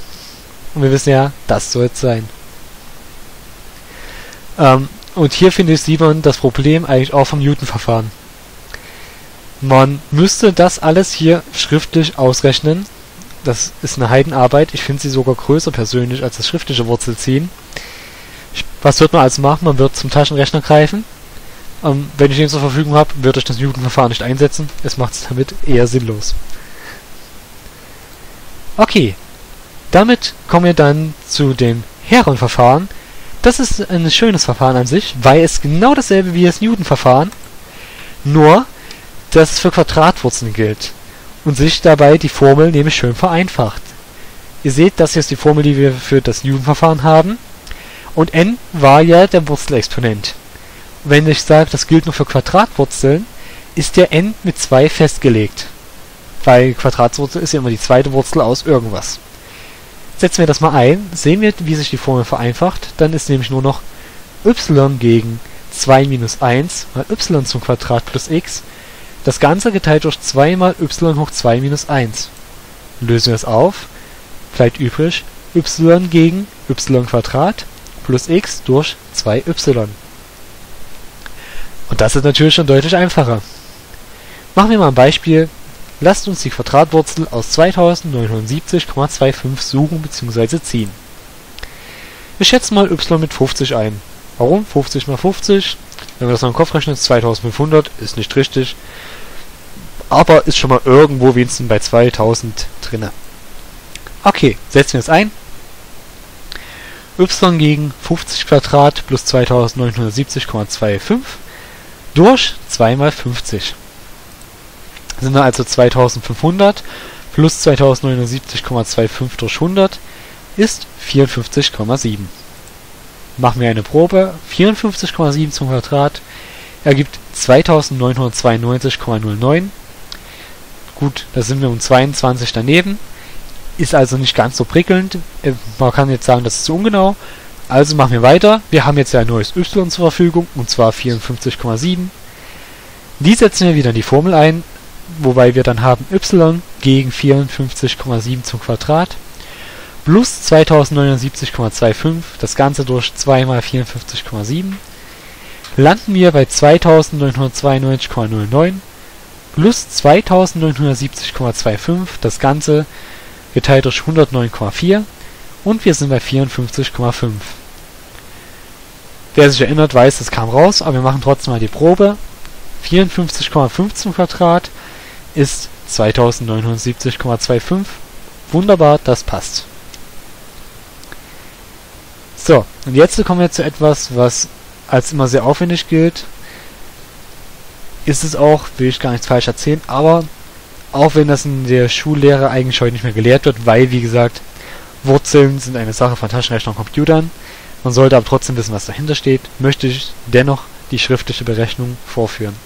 Und wir wissen ja, das soll es sein. Und hier, finde ich, sieht man das Problem eigentlich auch vom Newton-Verfahren. Man müsste das alles hier schriftlich ausrechnen. Das ist eine Heidenarbeit. Ich finde sie sogar größer persönlich als das schriftliche Wurzelziehen. Was wird man also machen? Man wird zum Taschenrechner greifen. Wenn ich den zur Verfügung habe, würde ich das Newton-Verfahren nicht einsetzen. Es macht es damit eher sinnlos. Okay, damit kommen wir dann zu dem Heronverfahren. Das ist ein schönes Verfahren an sich, weil es genau dasselbe wie das Newton-Verfahren, nur dass es für Quadratwurzeln gilt und sich dabei die Formel nämlich schön vereinfacht. Ihr seht, das hier ist die Formel, die wir für das Newton-Verfahren haben, und n war ja der Wurzelexponent. wenn ich sage, das gilt nur für Quadratwurzeln, ist der n mit 2 festgelegt. Weil Quadratwurzel ist ja immer die zweite Wurzel aus irgendwas. Setzen wir das mal ein, sehen wir, wie sich die Formel vereinfacht. Dann ist nämlich nur noch y gegen 2 minus 1 mal y zum Quadrat plus x. Das Ganze geteilt durch 2 mal y hoch 2 minus 1. Lösen wir es auf, bleibt übrig y gegen y² plus x durch 2y. Und das ist natürlich schon deutlich einfacher. Machen wir mal ein Beispiel. Lasst uns die Quadratwurzel aus 2970,25 suchen bzw. ziehen. Wir schätzen mal y mit 50 ein. Warum? 50 mal 50. Wenn wir das noch im Kopf rechnen, ist 2500, ist nicht richtig. Aber ist schon mal irgendwo wenigstens bei 2000 drin. Okay, setzen wir es ein. Y gegen 50² plus 2970,25 durch 2 mal 50. Sind wir also 2500 plus 2970,25 durch 100 ist 54,7. Machen wir eine Probe. 54,7 zum Quadrat ergibt 2992,09. Gut, da sind wir um 22 daneben. Ist also nicht ganz so prickelnd. Man kann jetzt sagen, das ist zu ungenau. Also machen wir weiter. Wir haben jetzt ja ein neues y zur Verfügung, und zwar 54,7. Die setzen wir wieder in die Formel ein, wobei wir dann haben y gegen 54,7 zum Quadrat plus 2079,25, das Ganze durch 2 mal 54,7, landen wir bei 2992,09 plus 2970,25, das Ganze geteilt durch 109,4, und wir sind bei 54,5. Wer sich erinnert, weiß, das kam raus, aber wir machen trotzdem mal die Probe. 54,5 zum Quadrat ist 2970,25. Wunderbar, das passt. So, und jetzt kommen wir zu etwas, was als immer sehr aufwendig gilt. Ist es auch, will ich gar nichts falsch erzählen, aber auch wenn das in der Schullehre eigentlich heute nicht mehr gelehrt wird, weil, wie gesagt, Wurzeln sind eine Sache von Taschenrechnern und Computern. Man sollte aber trotzdem wissen, was dahinter steht, möchte ich dennoch die schriftliche Berechnung vorführen.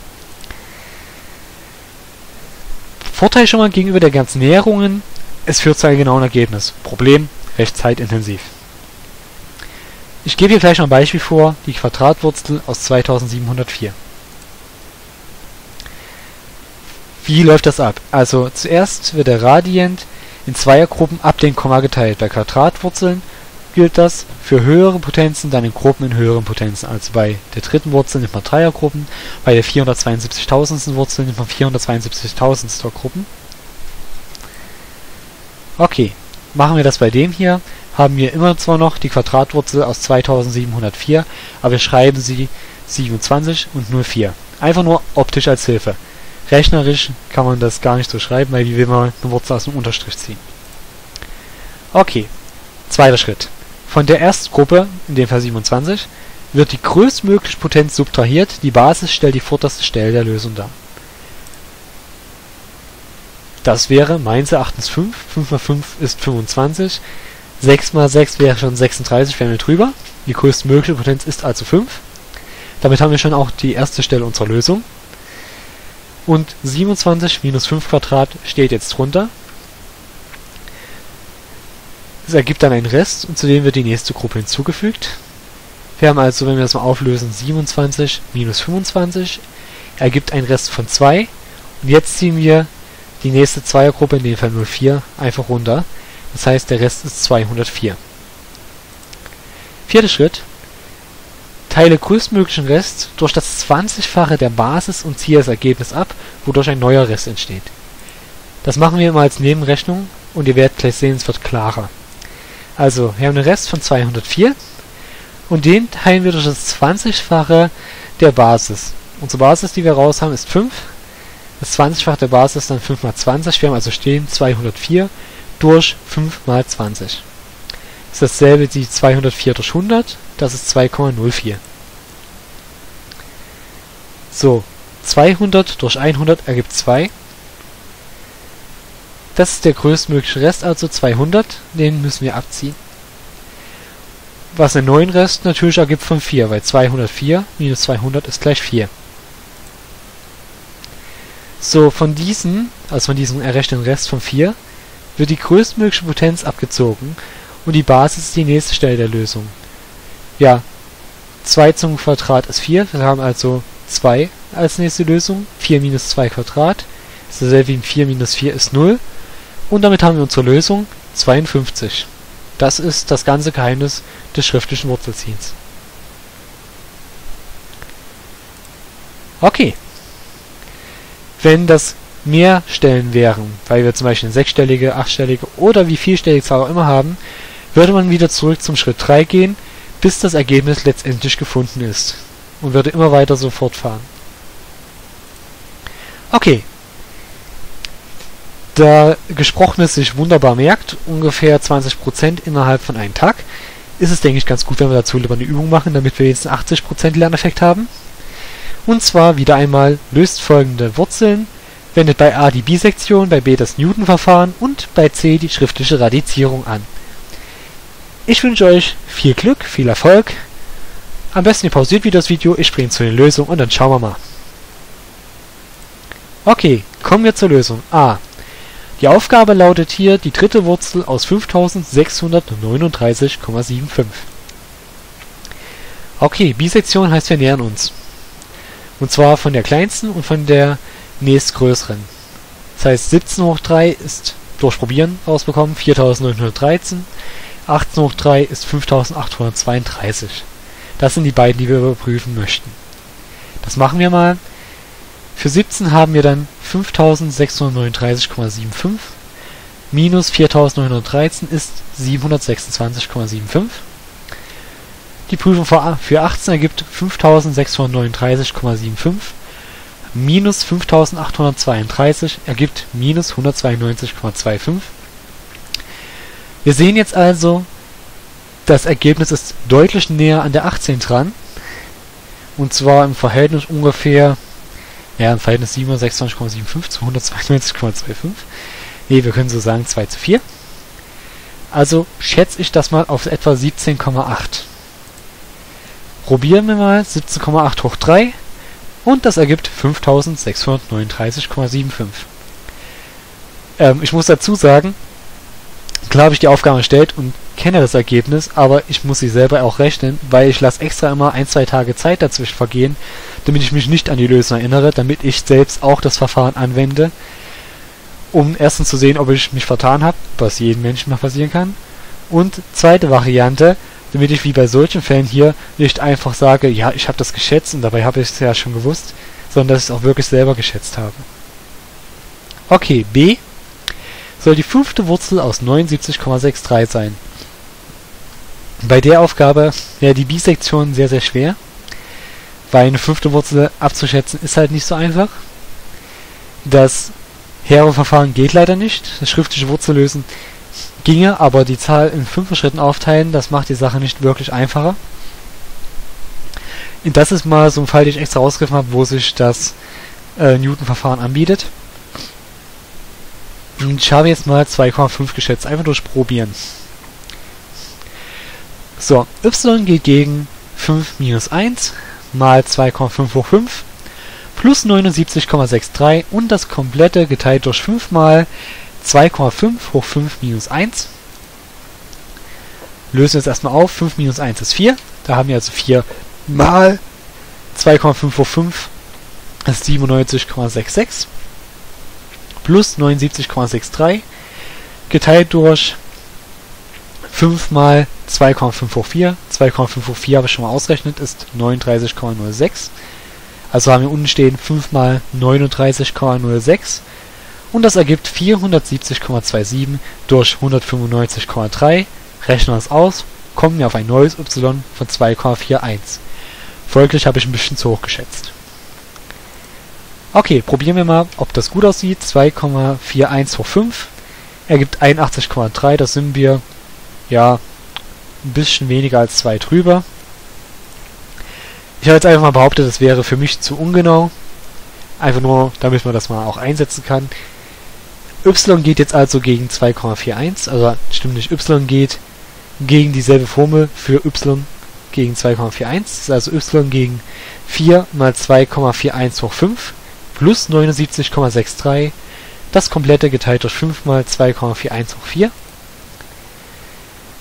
Vorteil schon mal gegenüber der ganzen Näherungen, es führt zu einem genauen Ergebnis. Problem, recht zeitintensiv. Ich gebe hier gleich noch ein Beispiel vor, die Quadratwurzel aus 2704. Wie läuft das ab? Also zuerst wird der Radient in Zweiergruppen ab dem Komma geteilt. Bei Quadratwurzeln gilt das für höhere Potenzen, dann in Gruppen in höheren Potenzen. Also bei der dritten Wurzel nimmt man Dreiergruppen, bei der 472.000. Wurzel nimmt man 472.000. Gruppen. Okay, machen wir das bei dem hier. Haben wir immer zwar noch die Quadratwurzel aus 2704, aber wir schreiben sie 27 und 04. Einfach nur optisch als Hilfe. Rechnerisch kann man das gar nicht so schreiben, weil wie will man eine Wurzel aus dem Unterstrich ziehen. Okay, zweiter Schritt. Von der ersten Gruppe, in dem Fall 27, wird die größtmögliche Potenz subtrahiert. Die Basis stellt die vorderste Stelle der Lösung dar. Das wäre meines Erachtens 5. 5 mal 5 ist 25. 6 mal 6 wäre schon 36, wären wir drüber. Die größtmögliche Potenz ist also 5. Damit haben wir schon auch die erste Stelle unserer Lösung. Und 27 minus 5² steht jetzt drunter. Es ergibt dann einen Rest, und zu dem wird die nächste Gruppe hinzugefügt. Wir haben also, wenn wir das mal auflösen, 27 minus 25, ergibt einen Rest von 2. Und jetzt ziehen wir die nächste Zweiergruppe, in dem Fall 04, einfach runter. Das heißt, der Rest ist 204. Vierter Schritt. Teile größtmöglichen Rest durch das 20-fache der Basis und ziehe das Ergebnis ab, wodurch ein neuer Rest entsteht. Das machen wir immer als Nebenrechnung, und ihr werdet gleich sehen, es wird klarer. Also, wir haben einen Rest von 204 und den teilen wir durch das 20-fache der Basis. Unsere Basis, die wir raus haben, ist 5. Das 20-fache der Basis ist dann 5 mal 20. Wir haben also stehen 204. durch 5 mal 20. Das ist dasselbe wie 204 durch 100, das ist 2,04. So, 200 durch 100 ergibt 2. Das ist der größtmögliche Rest, also 200, den müssen wir abziehen. was den neuen Rest natürlich ergibt von 4, weil 204 minus 200 ist gleich 4. So, von diesem errechneten Rest von 4, wird die größtmögliche Potenz abgezogen und die Basis ist die nächste Stelle der Lösung. Ja, 2 zum Quadrat ist 4, wir haben also 2 als nächste Lösung, 4 minus 2 Quadrat, ist dasselbe wie 4 minus 4 ist 0 und damit haben wir unsere Lösung 52. Das ist das ganze Geheimnis des schriftlichen Wurzelziehens. Okay. Wenn das mehr Stellen wären, weil wir zum Beispiel eine sechsstellige, achtstellige oder wie vielstellige Zahl auch immer haben, würde man wieder zurück zum Schritt 3 gehen, bis das Ergebnis letztendlich gefunden ist und würde immer weiter so fortfahren. Okay. Da Gesprochenes sich wunderbar merkt, ungefähr 20% innerhalb von einem Tag, ist es, denke ich, ganz gut, wenn wir dazu lieber eine Übung machen, damit wir jetzt einen 80% Lerneffekt haben. Und zwar wieder einmal, löst folgende Wurzeln, wendet bei a die Bisektion, bei b das Newton-Verfahren und bei c die schriftliche Radizierung an. Ich wünsche euch viel Glück, viel Erfolg. Am besten ihr pausiert wieder das Video, ich springe zu den Lösungen und dann schauen wir mal. Okay, kommen wir zur Lösung a. Die Aufgabe lautet hier die dritte Wurzel aus 5639,75. Okay, Bisektion heißt, wir nähern uns. Und zwar von der kleinsten und von der nächstgrößeren. Das heißt, 17 hoch 3 ist, durchprobieren, rausbekommen, 4913. 18 hoch 3 ist 5832. Das sind die beiden, die wir überprüfen möchten. Das machen wir mal. Für 17 haben wir dann 5639,75 minus 4913 ist 726,75. Die Prüfung für 18 ergibt 5639,75 minus 5832 ergibt minus 192,25. Wir sehen jetzt also, das Ergebnis ist deutlich näher an der 18 dran. Und zwar im Verhältnis ungefähr, ja, im Verhältnis 726,75 zu 192,25. Ne, wir können so sagen 2 zu 4. Also schätze ich das mal auf etwa 17,8. Probieren wir mal 17,8 hoch 3 und das ergibt 5639,75. Ich muss dazu sagen, klar habe ich die Aufgabe erstellt und kenne das Ergebnis, aber ich muss sie selber auch rechnen, weil ich lasse extra immer 1-2 Tage Zeit dazwischen vergehen, damit ich mich nicht an die Lösung erinnere, damit ich selbst auch das Verfahren anwende, um erstens zu sehen, ob ich mich vertan habe, was jedem Menschen mal passieren kann, und zweite Variante, damit ich wie bei solchen Fällen hier nicht einfach sage, ja, ich habe das geschätzt und dabei habe ich es ja schon gewusst, sondern dass ich es auch wirklich selber geschätzt habe. Okay, b soll die fünfte Wurzel aus 79,63 sein. Bei der Aufgabe wäre die Bisektion sehr, sehr schwer, weil eine fünfte Wurzel abzuschätzen ist halt nicht so einfach. Das Heronverfahren geht leider nicht, das schriftliche Wurzellösen ginge, aber die Zahl in 5 Schritten aufteilen, das macht die Sache nicht wirklich einfacher. Und das ist mal so ein Fall, den ich extra rausgegriffen habe, wo sich das Newton-Verfahren anbietet. Und ich habe jetzt mal 2,5 geschätzt, einfach durchprobieren. So, y geht gegen 5 minus 1 mal 2,5 hoch 5 plus 79,63 und das komplette geteilt durch 5 mal 2,5 hoch 5 minus 1. Lösen wir es erstmal auf, 5 minus 1 ist 4, da haben wir also 4 mal 2,5 hoch 5 ist 97,66 plus 79,63 geteilt durch 5 mal 2,5 hoch 4. 2,5 hoch 4 habe ich schon mal ausgerechnet, ist 39,06. Also haben wir unten stehen 5 mal 39,06. Und das ergibt 470,27 durch 195,3. Rechnen wir es aus, kommen wir auf ein neues y von 2,41. Folglich habe ich ein bisschen zu hoch geschätzt. Okay, probieren wir mal, ob das gut aussieht. 2,41 hoch 5 ergibt 81,3. Das sind wir, ja, ein bisschen weniger als 2 drüber. Ich habe jetzt einfach mal behauptet, das wäre für mich zu ungenau. Einfach nur, damit man das mal auch einsetzen kann. Y geht jetzt also gegen 2,41, also stimmt nicht, y geht gegen dieselbe Formel für y gegen 2,41, also y gegen 4 mal 2,41 hoch 5 plus 79,63, das komplette geteilt durch 5 mal 2,41 hoch 4.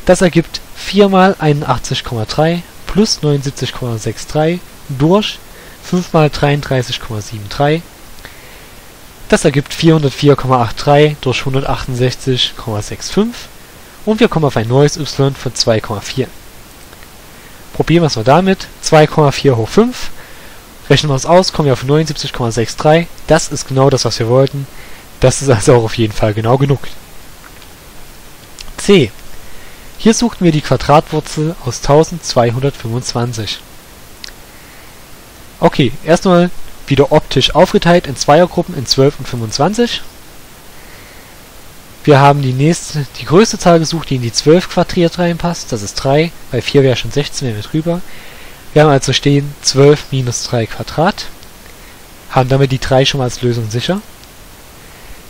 Das ergibt 4 mal 81,3 plus 79,63 durch 5 mal 33,73. Das ergibt 404,83 durch 168,65 und wir kommen auf ein neues y von 2,4. Probieren wir es mal damit. 2,4 hoch 5. Rechnen wir es aus, kommen wir auf 79,63. Das ist genau das, was wir wollten. Das ist also auch auf jeden Fall genau genug. C. Hier suchten wir die Quadratwurzel aus 1225. Okay, erstmal wieder optisch aufgeteilt in Zweiergruppen in 12 und 25. Wir haben die größte Zahl gesucht, die in die 12 quadriert reinpasst. Das ist 3, weil 4 wäre schon 16, wären wir drüber. Wir haben also stehen 12 minus 3 Quadrat. Haben damit die 3 schon mal als Lösung sicher.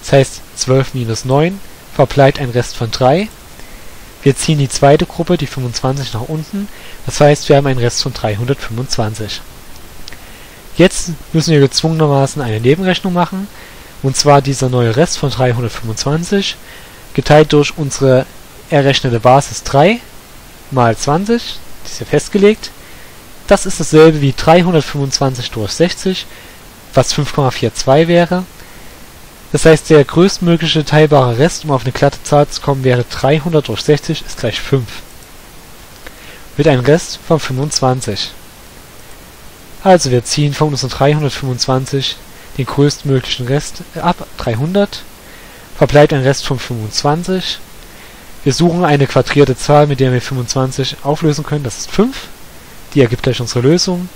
Das heißt, 12 minus 9 verbleibt ein Rest von 3. Wir ziehen die zweite Gruppe, die 25, nach unten. Das heißt, wir haben einen Rest von 325. Jetzt müssen wir gezwungenermaßen eine Nebenrechnung machen. Und zwar dieser neue Rest von 325 geteilt durch unsere errechnete Basis 3 mal 20, die ist ja festgelegt. Das ist dasselbe wie 325 durch 60, was 5,42 wäre. Das heißt, der größtmögliche teilbare Rest, um auf eine glatte Zahl zu kommen, wäre 300 durch 60 ist gleich 5. Mit einem Rest von 25. Also wir ziehen von unseren 325 den größtmöglichen Rest ab, 300, verbleibt ein Rest von 25. Wir suchen eine quadrierte Zahl, mit der wir 25 auflösen können, das ist 5. Die ergibt gleich unsere Lösung.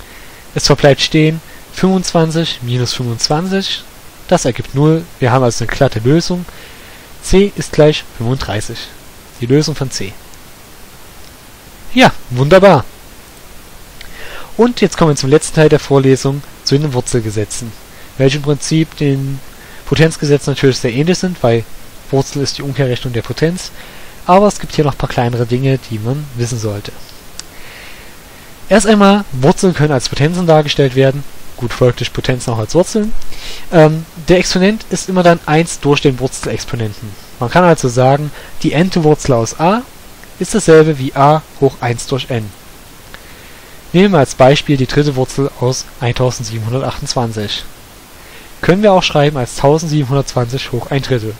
Es verbleibt stehen 25 minus 25, das ergibt 0. Wir haben also eine glatte Lösung. C ist gleich 35. Die Lösung von C. Ja, wunderbar. Und jetzt kommen wir zum letzten Teil der Vorlesung, zu den Wurzelgesetzen, welche im Prinzip den Potenzgesetzen natürlich sehr ähnlich sind, weil Wurzel ist die Umkehrrechnung der Potenz, aber es gibt hier noch ein paar kleinere Dinge, die man wissen sollte. Erst einmal, Wurzeln können als Potenzen dargestellt werden, gut folglich Potenzen auch als Wurzeln. Der Exponent ist immer dann 1 durch den Wurzelexponenten. Man kann also sagen, die nte Wurzel aus a ist dasselbe wie a hoch 1 durch n. Nehmen wir als Beispiel die dritte Wurzel aus 1728. Können wir auch schreiben als 1720 hoch 1/3.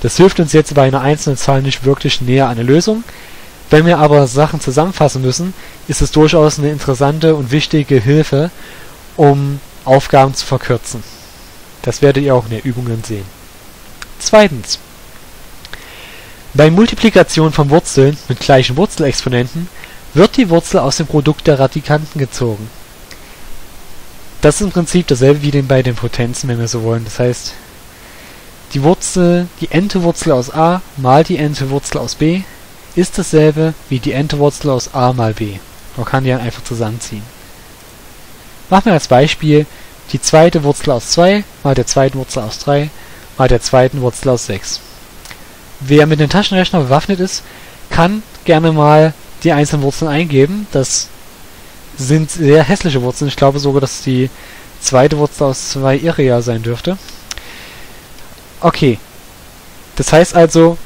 Das hilft uns jetzt bei einer einzelnen Zahl nicht wirklich näher an der Lösung. Wenn wir aber Sachen zusammenfassen müssen, ist es durchaus eine interessante und wichtige Hilfe, um Aufgaben zu verkürzen. Das werdet ihr auch in der Übung dann sehen. Zweitens. Bei Multiplikation von Wurzeln mit gleichen Wurzelexponenten wird die Wurzel aus dem Produkt der Radikanten gezogen. Das ist im Prinzip dasselbe wie bei den Potenzen, wenn wir so wollen. Das heißt, die nte Wurzel aus a mal die nte Wurzel aus b ist dasselbe wie die nte Wurzel aus a mal b. Man kann die dann einfach zusammenziehen. Machen wir als Beispiel die zweite Wurzel aus 2 mal der zweiten Wurzel aus 3 mal der zweiten Wurzel aus 6. Wer mit einem Taschenrechner bewaffnet ist, kann gerne mal die einzelnen Wurzeln eingeben. Das sind sehr hässliche Wurzeln. Ich glaube sogar, dass die zweite Wurzel aus 2 irreal sein dürfte. Okay. Das heißt also,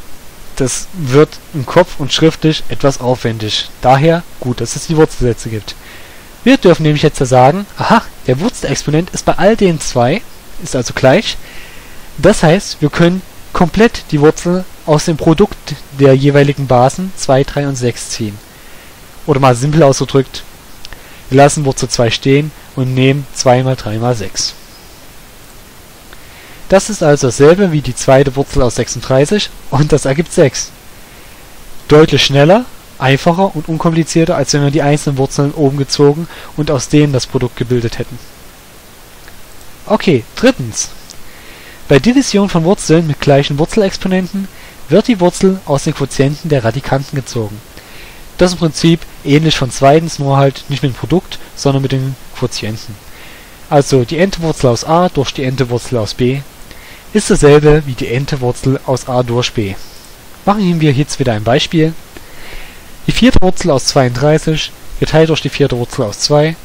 das wird im Kopf und schriftlich etwas aufwendig. Daher gut, dass es die Wurzelsätze gibt. Wir dürfen nämlich jetzt sagen, aha, der Wurzelexponent ist bei all den 2, ist also gleich. Das heißt, wir können komplett die Wurzel aus dem Produkt der jeweiligen Basen 2, 3 und 6 ziehen. Oder mal simpel ausgedrückt, wir lassen Wurzel 2 stehen und nehmen 2 mal 3 mal 6. Das ist also dasselbe wie die zweite Wurzel aus 36 und das ergibt 6. Deutlich schneller, einfacher und unkomplizierter, als wenn wir die einzelnen Wurzeln oben gezogen und aus denen das Produkt gebildet hätten. Okay, drittens. Bei Division von Wurzeln mit gleichen Wurzelexponenten wird die Wurzel aus den Quotienten der Radikanten gezogen. Das ist im Prinzip ähnlich von zweitens, nur halt nicht mit dem Produkt, sondern mit den Quotienten. Also die nte Wurzel aus a durch die nte Wurzel aus b ist dasselbe wie die nte Wurzel aus a durch b. Machen wir jetzt wieder ein Beispiel. die vierte Wurzel aus 32 geteilt durch die vierte Wurzel aus 2.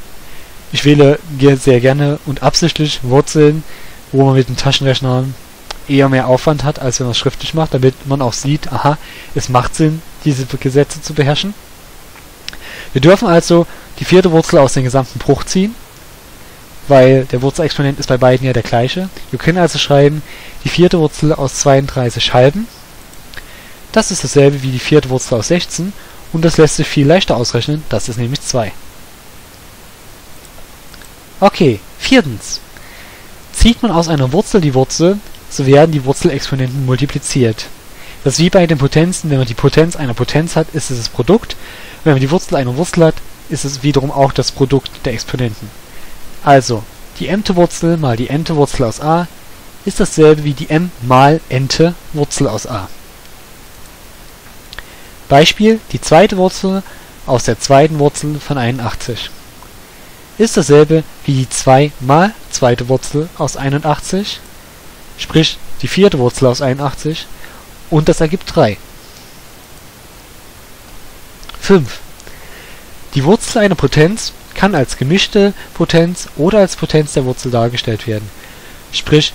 Ich wähle sehr gerne und absichtlich Wurzeln, wo man mit dem Taschenrechner eher mehr Aufwand hat, als wenn man es schriftlich macht, damit man auch sieht, aha, es macht Sinn, diese Gesetze zu beherrschen. Wir dürfen also die vierte Wurzel aus dem gesamten Bruch ziehen, weil der Wurzelexponent ist bei beiden ja der gleiche. Wir können also schreiben, die vierte Wurzel aus 32 halben. Das ist dasselbe wie die vierte Wurzel aus 16 und das lässt sich viel leichter ausrechnen, das ist nämlich 2. Okay, viertens. Zieht man aus einer Wurzel die Wurzel, so werden die Wurzelexponenten multipliziert. Das ist wie bei den Potenzen, wenn man die Potenz einer Potenz hat, ist es das Produkt. Und wenn man die Wurzel einer Wurzel hat, ist es wiederum auch das Produkt der Exponenten. Also, die mte Wurzel mal die nte Wurzel aus a ist dasselbe wie die m mal nte Wurzel aus a. Beispiel, die zweite Wurzel aus der zweiten Wurzel von 81 ist dasselbe wie die 2 mal zweite Wurzel aus 81, sprich die vierte Wurzel aus 81, und das ergibt 3. 5. Die Wurzel einer Potenz kann als gemischte Potenz oder als Potenz der Wurzel dargestellt werden. Sprich,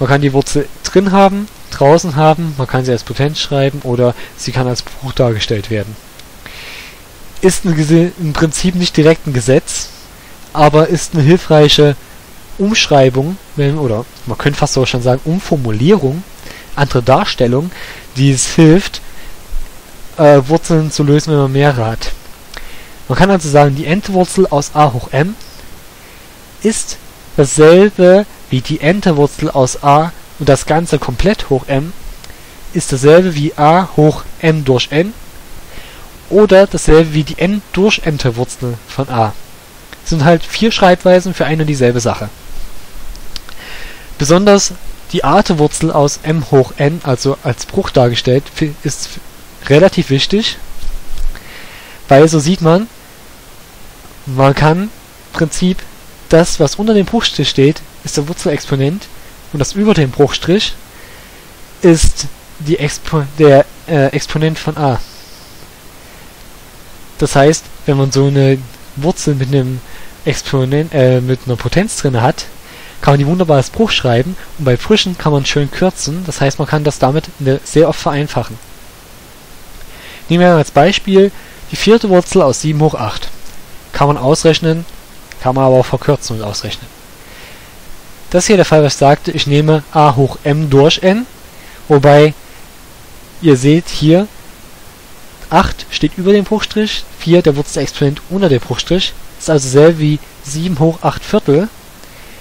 man kann die Wurzel drin haben, draußen haben, man kann sie als Potenz schreiben oder sie kann als Bruch dargestellt werden. Ist im Prinzip nicht direkt ein Gesetz, aber ist eine hilfreiche Umschreibung, oder man könnte fast so schon sagen, Umformulierung, andere Darstellung, die es hilft, Wurzeln zu lösen, wenn man mehrere hat. Man kann also sagen, die nte Wurzel aus a hoch m ist dasselbe wie die nte Wurzel aus a und das Ganze komplett hoch m ist dasselbe wie a hoch m durch n oder dasselbe wie die n durch nte Wurzel von a. Das sind halt 4 Schreibweisen für eine und dieselbe Sache. Besonders die ate Wurzel aus m hoch n, also als Bruch dargestellt, ist relativ wichtig, weil so sieht man, man kann im Prinzip das, was unter dem Bruchstrich steht, ist der Wurzelexponent und das über dem Bruchstrich ist die Exponent von a. Das heißt, wenn man so eine Wurzel mit einem Exponent, mit einer Potenz drin hat, kann man die wunderbar als Bruch schreiben und bei Brüchen kann man schön kürzen, das heißt, man kann das damit sehr oft vereinfachen. Nehmen wir als Beispiel die vierte Wurzel aus 7 hoch 8. Kann man ausrechnen, kann man aber auch verkürzen und ausrechnen. Das ist hier der Fall, was ich sagte, ich nehme a hoch m durch n, wobei ihr seht hier, 8 steht über dem Bruchstrich, 4 der Wurzelexponent unter dem Bruchstrich, ist also selbe wie 7 hoch 8 Viertel,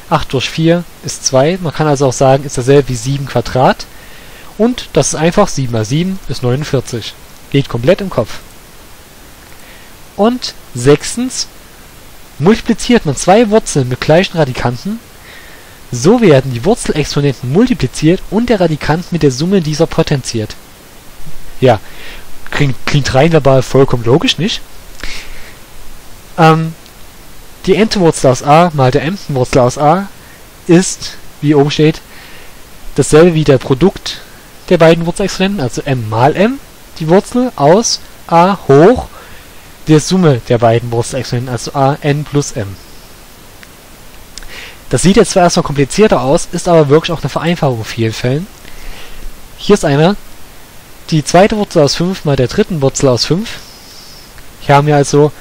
8 durch 4 ist 2, man kann also auch sagen, ist dasselbe wie 7 Quadrat, und das ist einfach 7 mal 7 ist 49. Geht komplett im Kopf. Und sechstens, multipliziert man zwei Wurzeln mit gleichen Radikanten, so werden die Wurzelexponenten multipliziert und der Radikant mit der Summe dieser potenziert. Ja, klingt rein verbal vollkommen logisch, nicht? Die nte Wurzel aus a mal der mte Wurzel aus a ist, wie oben steht, dasselbe wie der Produkt der beiden Wurzelexponenten, also m mal m, die Wurzel aus a hoch der Summe der beiden Wurzelexponenten, also a n plus m. Das sieht jetzt zwar erstmal komplizierter aus, ist aber wirklich auch eine Vereinfachung in vielen Fällen. Hier ist einer, die zweite Wurzel aus 5 mal der dritten Wurzel aus 5. Hier haben wir also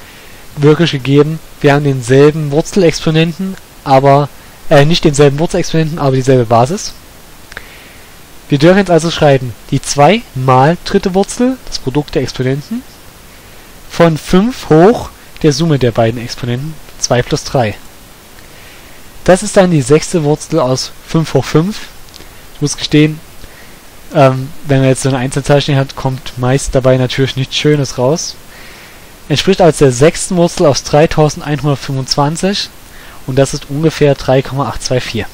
wirklich gegeben, wir haben denselben Wurzelexponenten, aber nicht denselben Wurzelexponenten, aber dieselbe Basis. Wir dürfen jetzt also schreiben, die 2 mal dritte Wurzel, das Produkt der Exponenten, von 5 hoch der Summe der beiden Exponenten, 2 plus 3. Das ist dann die sechste Wurzel aus 5 hoch 5. Ich muss gestehen, wenn man jetzt so eine Einzelzahl stehen hat, kommt meist dabei natürlich nichts Schönes raus. Entspricht also der sechsten Wurzel aus 3125 und das ist ungefähr 3,824.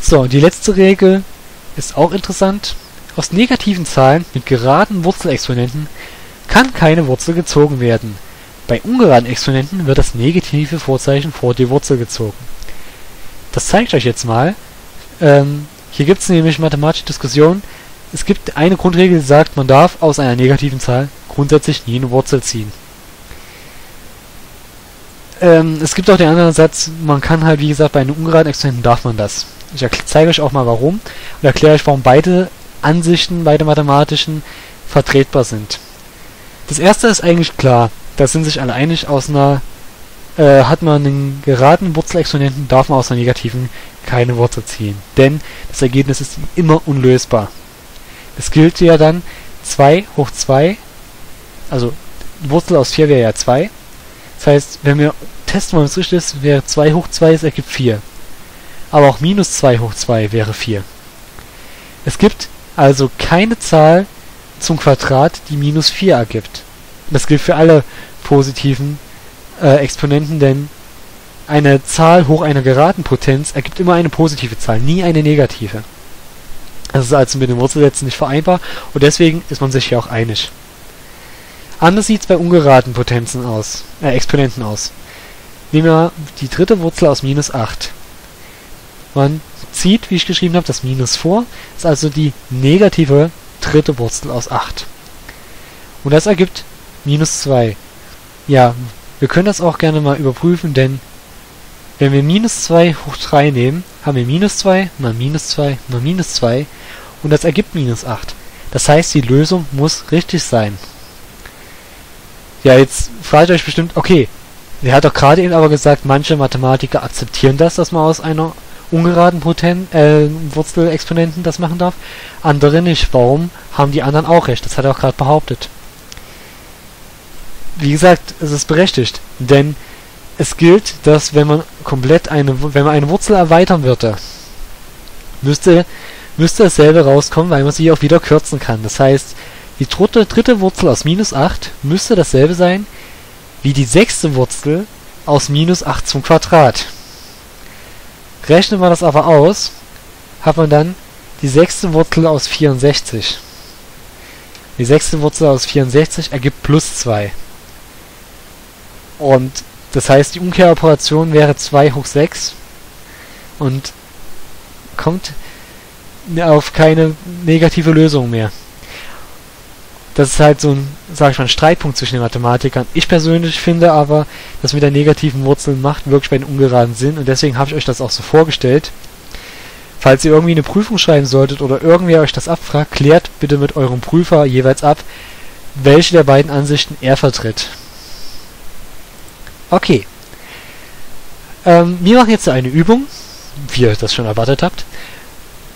So, und die letzte Regel ist auch interessant. Aus negativen Zahlen mit geraden Wurzelexponenten kann keine Wurzel gezogen werden. Bei ungeraden Exponenten wird das negative Vorzeichen vor die Wurzel gezogen. Das zeige ich euch jetzt mal. Hier gibt es nämlich mathematische Diskussionen, Es gibt eine Grundregel, die sagt, man darf aus einer negativen Zahl grundsätzlich nie eine Wurzel ziehen. Es gibt auch den anderen Satz, man kann halt, wie gesagt, bei einem ungeraden Exponenten darf man das. Ich zeige euch auch mal warum und erkläre euch, warum beide Ansichten, beide mathematischen, vertretbar sind. Das erste ist eigentlich klar, da sind sich alle einig, aus einer hat man einen geraden Wurzelexponenten, darf man aus einer negativen keine Wurzel ziehen. Denn das Ergebnis ist immer unlösbar. Es gilt ja dann 2 hoch 2, also Wurzel aus 4 wäre ja 2. Das heißt, wenn wir testen wollen, ob es richtig ist, wäre 2 hoch 2, es ergibt 4. Aber auch minus 2 hoch 2 wäre 4. Es gibt also keine Zahl zum Quadrat, die minus 4 ergibt. Und das gilt für alle positiven Exponenten, denn eine Zahl hoch einer geraden Potenz ergibt immer eine positive Zahl, nie eine negative. Das ist also mit den Wurzelsätzen nicht vereinbar und deswegen ist man sich hier auch einig. Anders sieht es bei ungeraden Potenzen aus, Exponenten aus. Nehmen wir die dritte Wurzel aus minus 8. Man zieht, wie ich geschrieben habe, das Minus vor, ist also die negative dritte Wurzel aus 8. Und das ergibt minus 2. Ja, wir können das auch gerne mal überprüfen, denn wenn wir minus 2 hoch 3 nehmen, haben wir minus 2 mal minus 2 mal minus 2 und das ergibt minus 8. Das heißt, die Lösung muss richtig sein. Ja, jetzt fragt ihr euch bestimmt, okay, er hat doch gerade eben aber gesagt, manche Mathematiker akzeptieren das, dass man aus einer ungeraden Wurzelexponenten das machen darf, andere nicht. Warum haben die anderen auch recht? Das hat er auch gerade behauptet. Wie gesagt, es ist berechtigt, denn es gilt, dass wenn man eine Wurzel erweitern würde, müsste dasselbe rauskommen, weil man sie auch wieder kürzen kann. Das heißt, die dritte Wurzel aus minus 8 müsste dasselbe sein wie die sechste Wurzel aus minus 8 zum Quadrat. Rechnet man das aber aus, hat man dann die sechste Wurzel aus 64. Die sechste Wurzel aus 64 ergibt plus 2. Und das heißt, die Umkehroperation wäre 2 hoch 6 und kommt auf keine negative Lösung mehr. Das ist halt so ein, sag ich mal, Streitpunkt zwischen den Mathematikern. Ich persönlich finde aber, dass mit der negativen Wurzel macht wirklich bei den ungeraden Sinn und deswegen habe ich euch das auch so vorgestellt. Falls ihr irgendwie eine Prüfung schreiben solltet oder irgendwer euch das abfragt, klärt bitte mit eurem Prüfer jeweils ab, welche der beiden Ansichten er vertritt. Okay. Wir machen jetzt eine Übung, wie ihr das schon erwartet habt.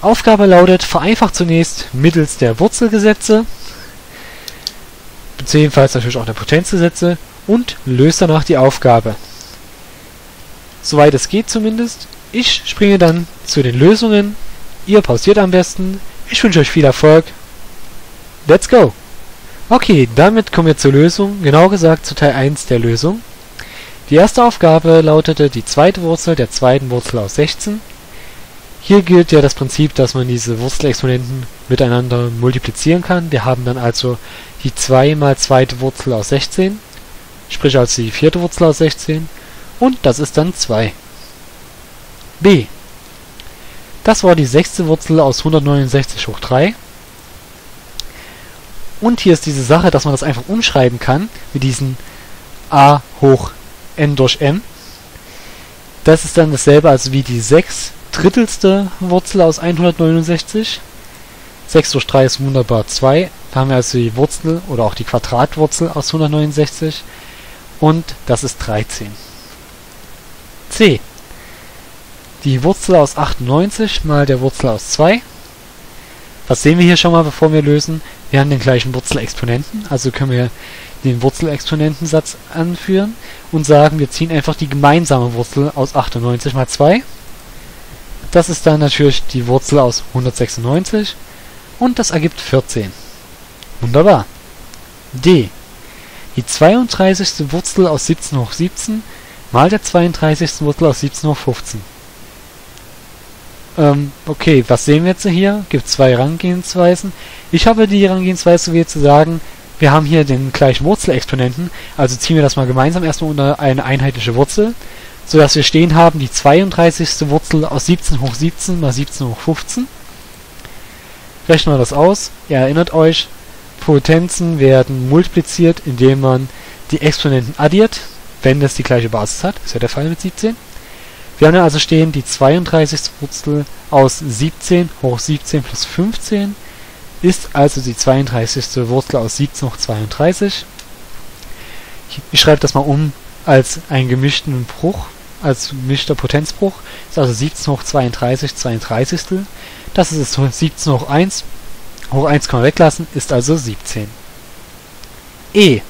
Aufgabe lautet, vereinfacht zunächst mittels der Wurzelgesetze, beziehungsweise natürlich auch der Potenzgesetze, und löst danach die Aufgabe. Soweit es geht zumindest. Ich springe dann zu den Lösungen. Ihr pausiert am besten. Ich wünsche euch viel Erfolg. Let's go! Okay, damit kommen wir zur Lösung, genau gesagt zu Teil 1 der Lösung. Die erste Aufgabe lautete die zweite Wurzel der zweiten Wurzel aus 16. Hier gilt ja das Prinzip, dass man diese Wurzelexponenten miteinander multiplizieren kann. Wir haben dann also die 2 mal zweite Wurzel aus 16, sprich also die vierte Wurzel aus 16 und das ist dann 2. B. Das war die sechste Wurzel aus 169 hoch 3. Und hier ist diese Sache, dass man das einfach umschreiben kann mit diesen a hoch n durch m. Das ist dann dasselbe als wie die 6/3. Wurzel aus 169. 6 durch 3 ist wunderbar 2. Da haben wir also die Wurzel oder auch die Quadratwurzel aus 169. Und das ist 13. C. Die Wurzel aus 98 mal der Wurzel aus 2. Was sehen wir hier schon mal, bevor wir lösen? Wir haben den gleichen Wurzelexponenten, also können wir den Wurzelexponentensatz anführen und sagen, wir ziehen einfach die gemeinsame Wurzel aus 98 mal 2. Das ist dann natürlich die Wurzel aus 196 und das ergibt 14. Wunderbar. D. Die 32. Wurzel aus 17 hoch 17 mal der 32. Wurzel aus 17 hoch 15. Okay, was sehen wir jetzt hier? Es gibt zwei Herangehensweisen. Ich habe die Herangehensweise wie zu sagen, wir haben hier den gleichen Wurzelexponenten, also ziehen wir das mal gemeinsam erstmal unter eine einheitliche Wurzel, sodass wir stehen haben die 32. Wurzel aus 17 hoch 17 mal 17 hoch 15. Rechnen wir das aus. Ihr erinnert euch, Potenzen werden multipliziert, indem man die Exponenten addiert, wenn das die gleiche Basis hat. Das ist ja der Fall mit 17. Wir haben ja also stehen die 32. Wurzel aus 17 hoch 17 plus 15 ist also die 32. Wurzel aus 17 hoch 32. Ich schreibe das mal um als einen gemischten Bruch, als gemischter Potenzbruch. Das ist also 17 hoch 32, 32. Das ist 17 hoch 1. Hoch 1 kann man weglassen, ist also 17. E. Die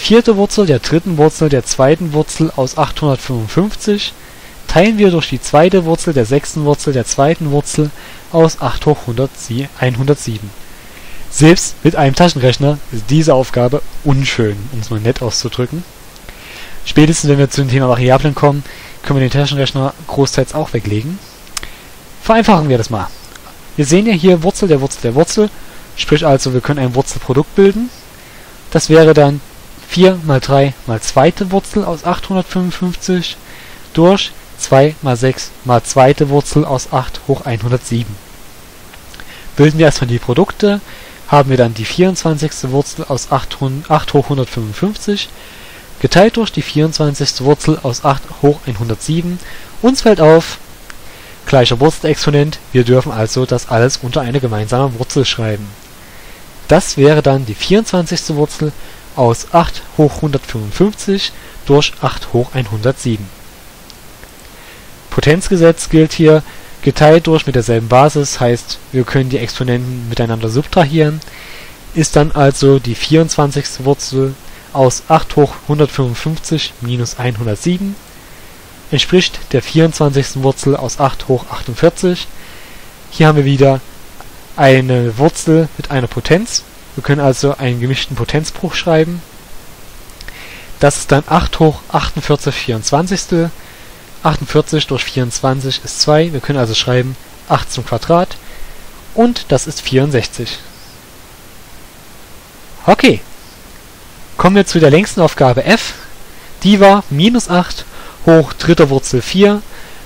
4. Wurzel, der 3. Wurzel, der 2. Wurzel aus 855 teilen wir durch die 2. Wurzel, der 6. Wurzel, der 2. Wurzel aus 8 hoch 107. Selbst mit einem Taschenrechner ist diese Aufgabe unschön, um es mal nett auszudrücken. Spätestens wenn wir zu dem Thema Variablen kommen, können wir den Taschenrechner großteils auch weglegen. Vereinfachen wir das mal. Wir sehen ja hier Wurzel, der Wurzel, der Wurzel, sprich also wir können ein Wurzelprodukt bilden. Das wäre dann 4 mal 3 mal 2. Wurzel aus 855 durch 2 mal 6 mal 2. Wurzel aus 8 hoch 107. Bilden wir erstmal die Produkte, haben wir dann die 24. Wurzel aus 8 hoch 155 geteilt durch die 24. Wurzel aus 8 hoch 107. Uns fällt auf, gleicher Wurzelexponent, wir dürfen also das alles unter eine gemeinsame Wurzel schreiben. Das wäre dann die 24. Wurzel aus 8 hoch 155 durch 8 hoch 107. Potenzgesetz gilt hier, geteilt durch mit derselben Basis, heißt wir können die Exponenten miteinander subtrahieren, ist dann also die 24. Wurzel aus 8 hoch 155 minus 107, entspricht der 24. Wurzel aus 8 hoch 48. Hier haben wir wieder eine Wurzel mit einer Potenz. Wir können also einen gemischten Potenzbruch schreiben. Das ist dann 8 hoch 48 24. 48 durch 24 ist 2. Wir können also schreiben 8 zum Quadrat. Und das ist 64. Okay. Kommen wir zu der längsten Aufgabe f. Die war minus 8 hoch 3. Wurzel 4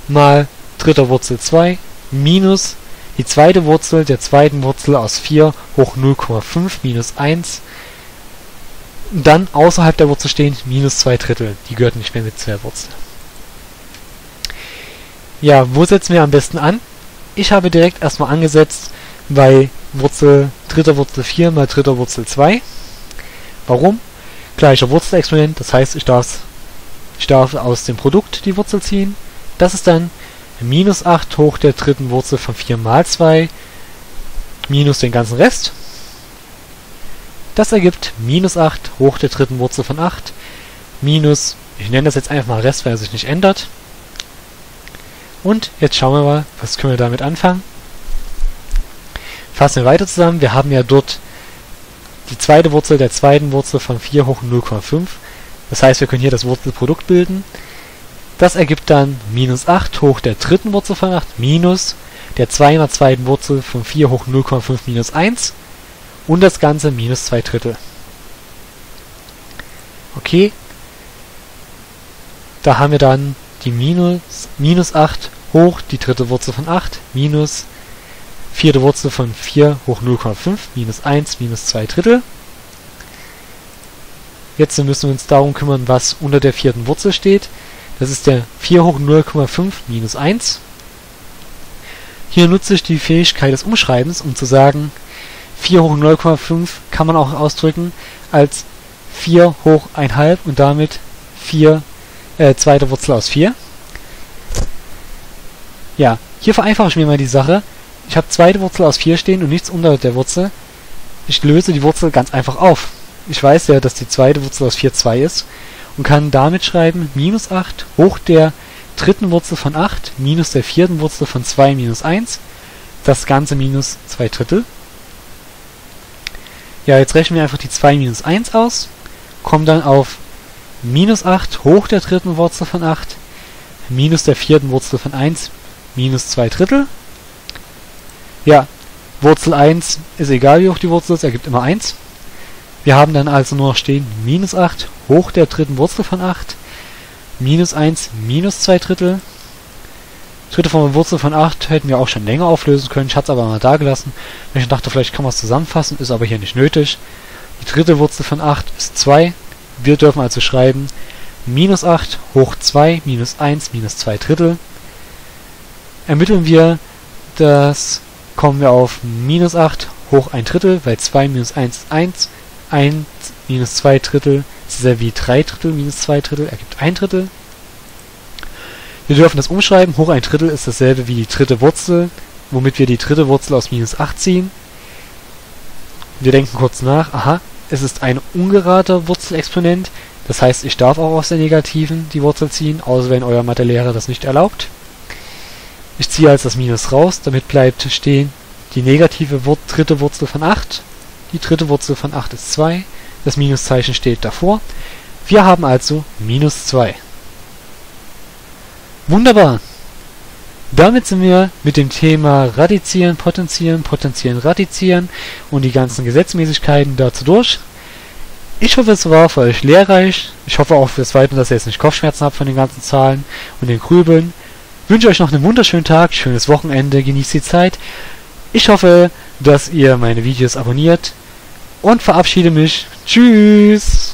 mal 3. Wurzel 2 minus die 2. Wurzel der 2. Wurzel aus 4 hoch 0,5 minus 1. Und dann außerhalb der Wurzel stehen minus 2/3. Die gehört nicht mehr mit zur Wurzel. Ja, wo setzen wir am besten an? Ich habe direkt erstmal angesetzt bei 3. Wurzel 4 mal 3. Wurzel 2. Warum? Gleicher Wurzelexponent, das heißt, ich darf aus dem Produkt die Wurzel ziehen. Das ist dann minus 8 hoch der 3. Wurzel von 4 mal 2 minus den ganzen Rest. Das ergibt minus 8 hoch der 3. Wurzel von 8 minus, ich nenne das jetzt einfach mal Rest, weil er sich nicht ändert. Und jetzt schauen wir mal, was können wir damit anfangen. Fassen wir weiter zusammen. Wir haben ja dort die 2. Wurzel der 2. Wurzel von 4 hoch 0,5. Das heißt, wir können hier das Wurzelprodukt bilden. Das ergibt dann minus 8 hoch der 3. Wurzel von 8 minus der 2 mal 2. Wurzel von 4 hoch 0,5 minus 1 und das Ganze minus 2/3. Okay, da haben wir dann die minus 8 hoch die 3. Wurzel von 8 minus 4. Wurzel von 4 hoch 0,5 minus 1 minus 2/3. Jetzt müssen wir uns darum kümmern, was unter der 4. Wurzel steht. Das ist der 4 hoch 0,5 minus 1. Hier nutze ich die Fähigkeit des Umschreibens, um zu sagen, 4 hoch 0,5 kann man auch ausdrücken als 4 hoch 1/2 und damit 2. Wurzel aus 4. Ja, hier vereinfache ich mir mal die Sache. Ich habe 2. Wurzel aus 4 stehen und nichts unter der Wurzel. Ich löse die Wurzel ganz einfach auf. Ich weiß ja, dass die 2. Wurzel aus 4 2 ist. Und kann damit schreiben, minus 8 hoch der 3. Wurzel von 8 minus der 4. Wurzel von 2 minus 1. Das Ganze minus 2/3. Ja, jetzt rechnen wir einfach die 2 minus 1 aus. Kommen dann auf minus 8 hoch der 3. Wurzel von 8 minus der 4. Wurzel von 1 minus 2/3. Ja, Wurzel 1 ist egal, wie hoch die Wurzel ist, ergibt immer 1. Wir haben dann also nur noch stehen minus 8 hoch der 3. Wurzel von 8 minus 1 minus 2/3. Dritte Formel Wurzel von 8 hätten wir auch schon länger auflösen können, ich hatte es aber mal da gelassen, weil ich dachte, vielleicht kann man es zusammenfassen, ist aber hier nicht nötig. Die dritte Wurzel von 8 ist 2, wir dürfen also schreiben, minus 8 hoch 2 minus 1 minus 2/3. Ermitteln wir, das kommen wir auf minus 8 hoch 1/3, weil 2 minus 1 ist 1, 1 minus 2/3 ist ja wie 3/3 minus 2/3, ergibt 1/3. Wir dürfen das umschreiben, hoch 1/3 ist dasselbe wie die dritte Wurzel, womit wir die dritte Wurzel aus minus 8 ziehen. Wir denken kurz nach, aha, es ist ein ungerader Wurzelexponent, das heißt, ich darf auch aus der Negativen die Wurzel ziehen, außer wenn euer Mathelehrer das nicht erlaubt. Ich ziehe also das Minus raus, damit bleibt stehen die negative dritte Wurzel von 8. Die dritte Wurzel von 8 ist 2, das Minuszeichen steht davor. Wir haben also minus 2. Wunderbar! Damit sind wir mit dem Thema Radizieren, Potenzieren, Potenzieren, Radizieren und die ganzen Gesetzmäßigkeiten dazu durch. Ich hoffe, es war für euch lehrreich. Ich hoffe auch fürs Weiteren, dass ihr jetzt nicht Kopfschmerzen habt von den ganzen Zahlen und den Grübeln. Ich wünsche euch noch einen wunderschönen Tag, schönes Wochenende, genießt die Zeit. Ich hoffe, dass ihr meine Videos abonniert und verabschiede mich. Tschüss!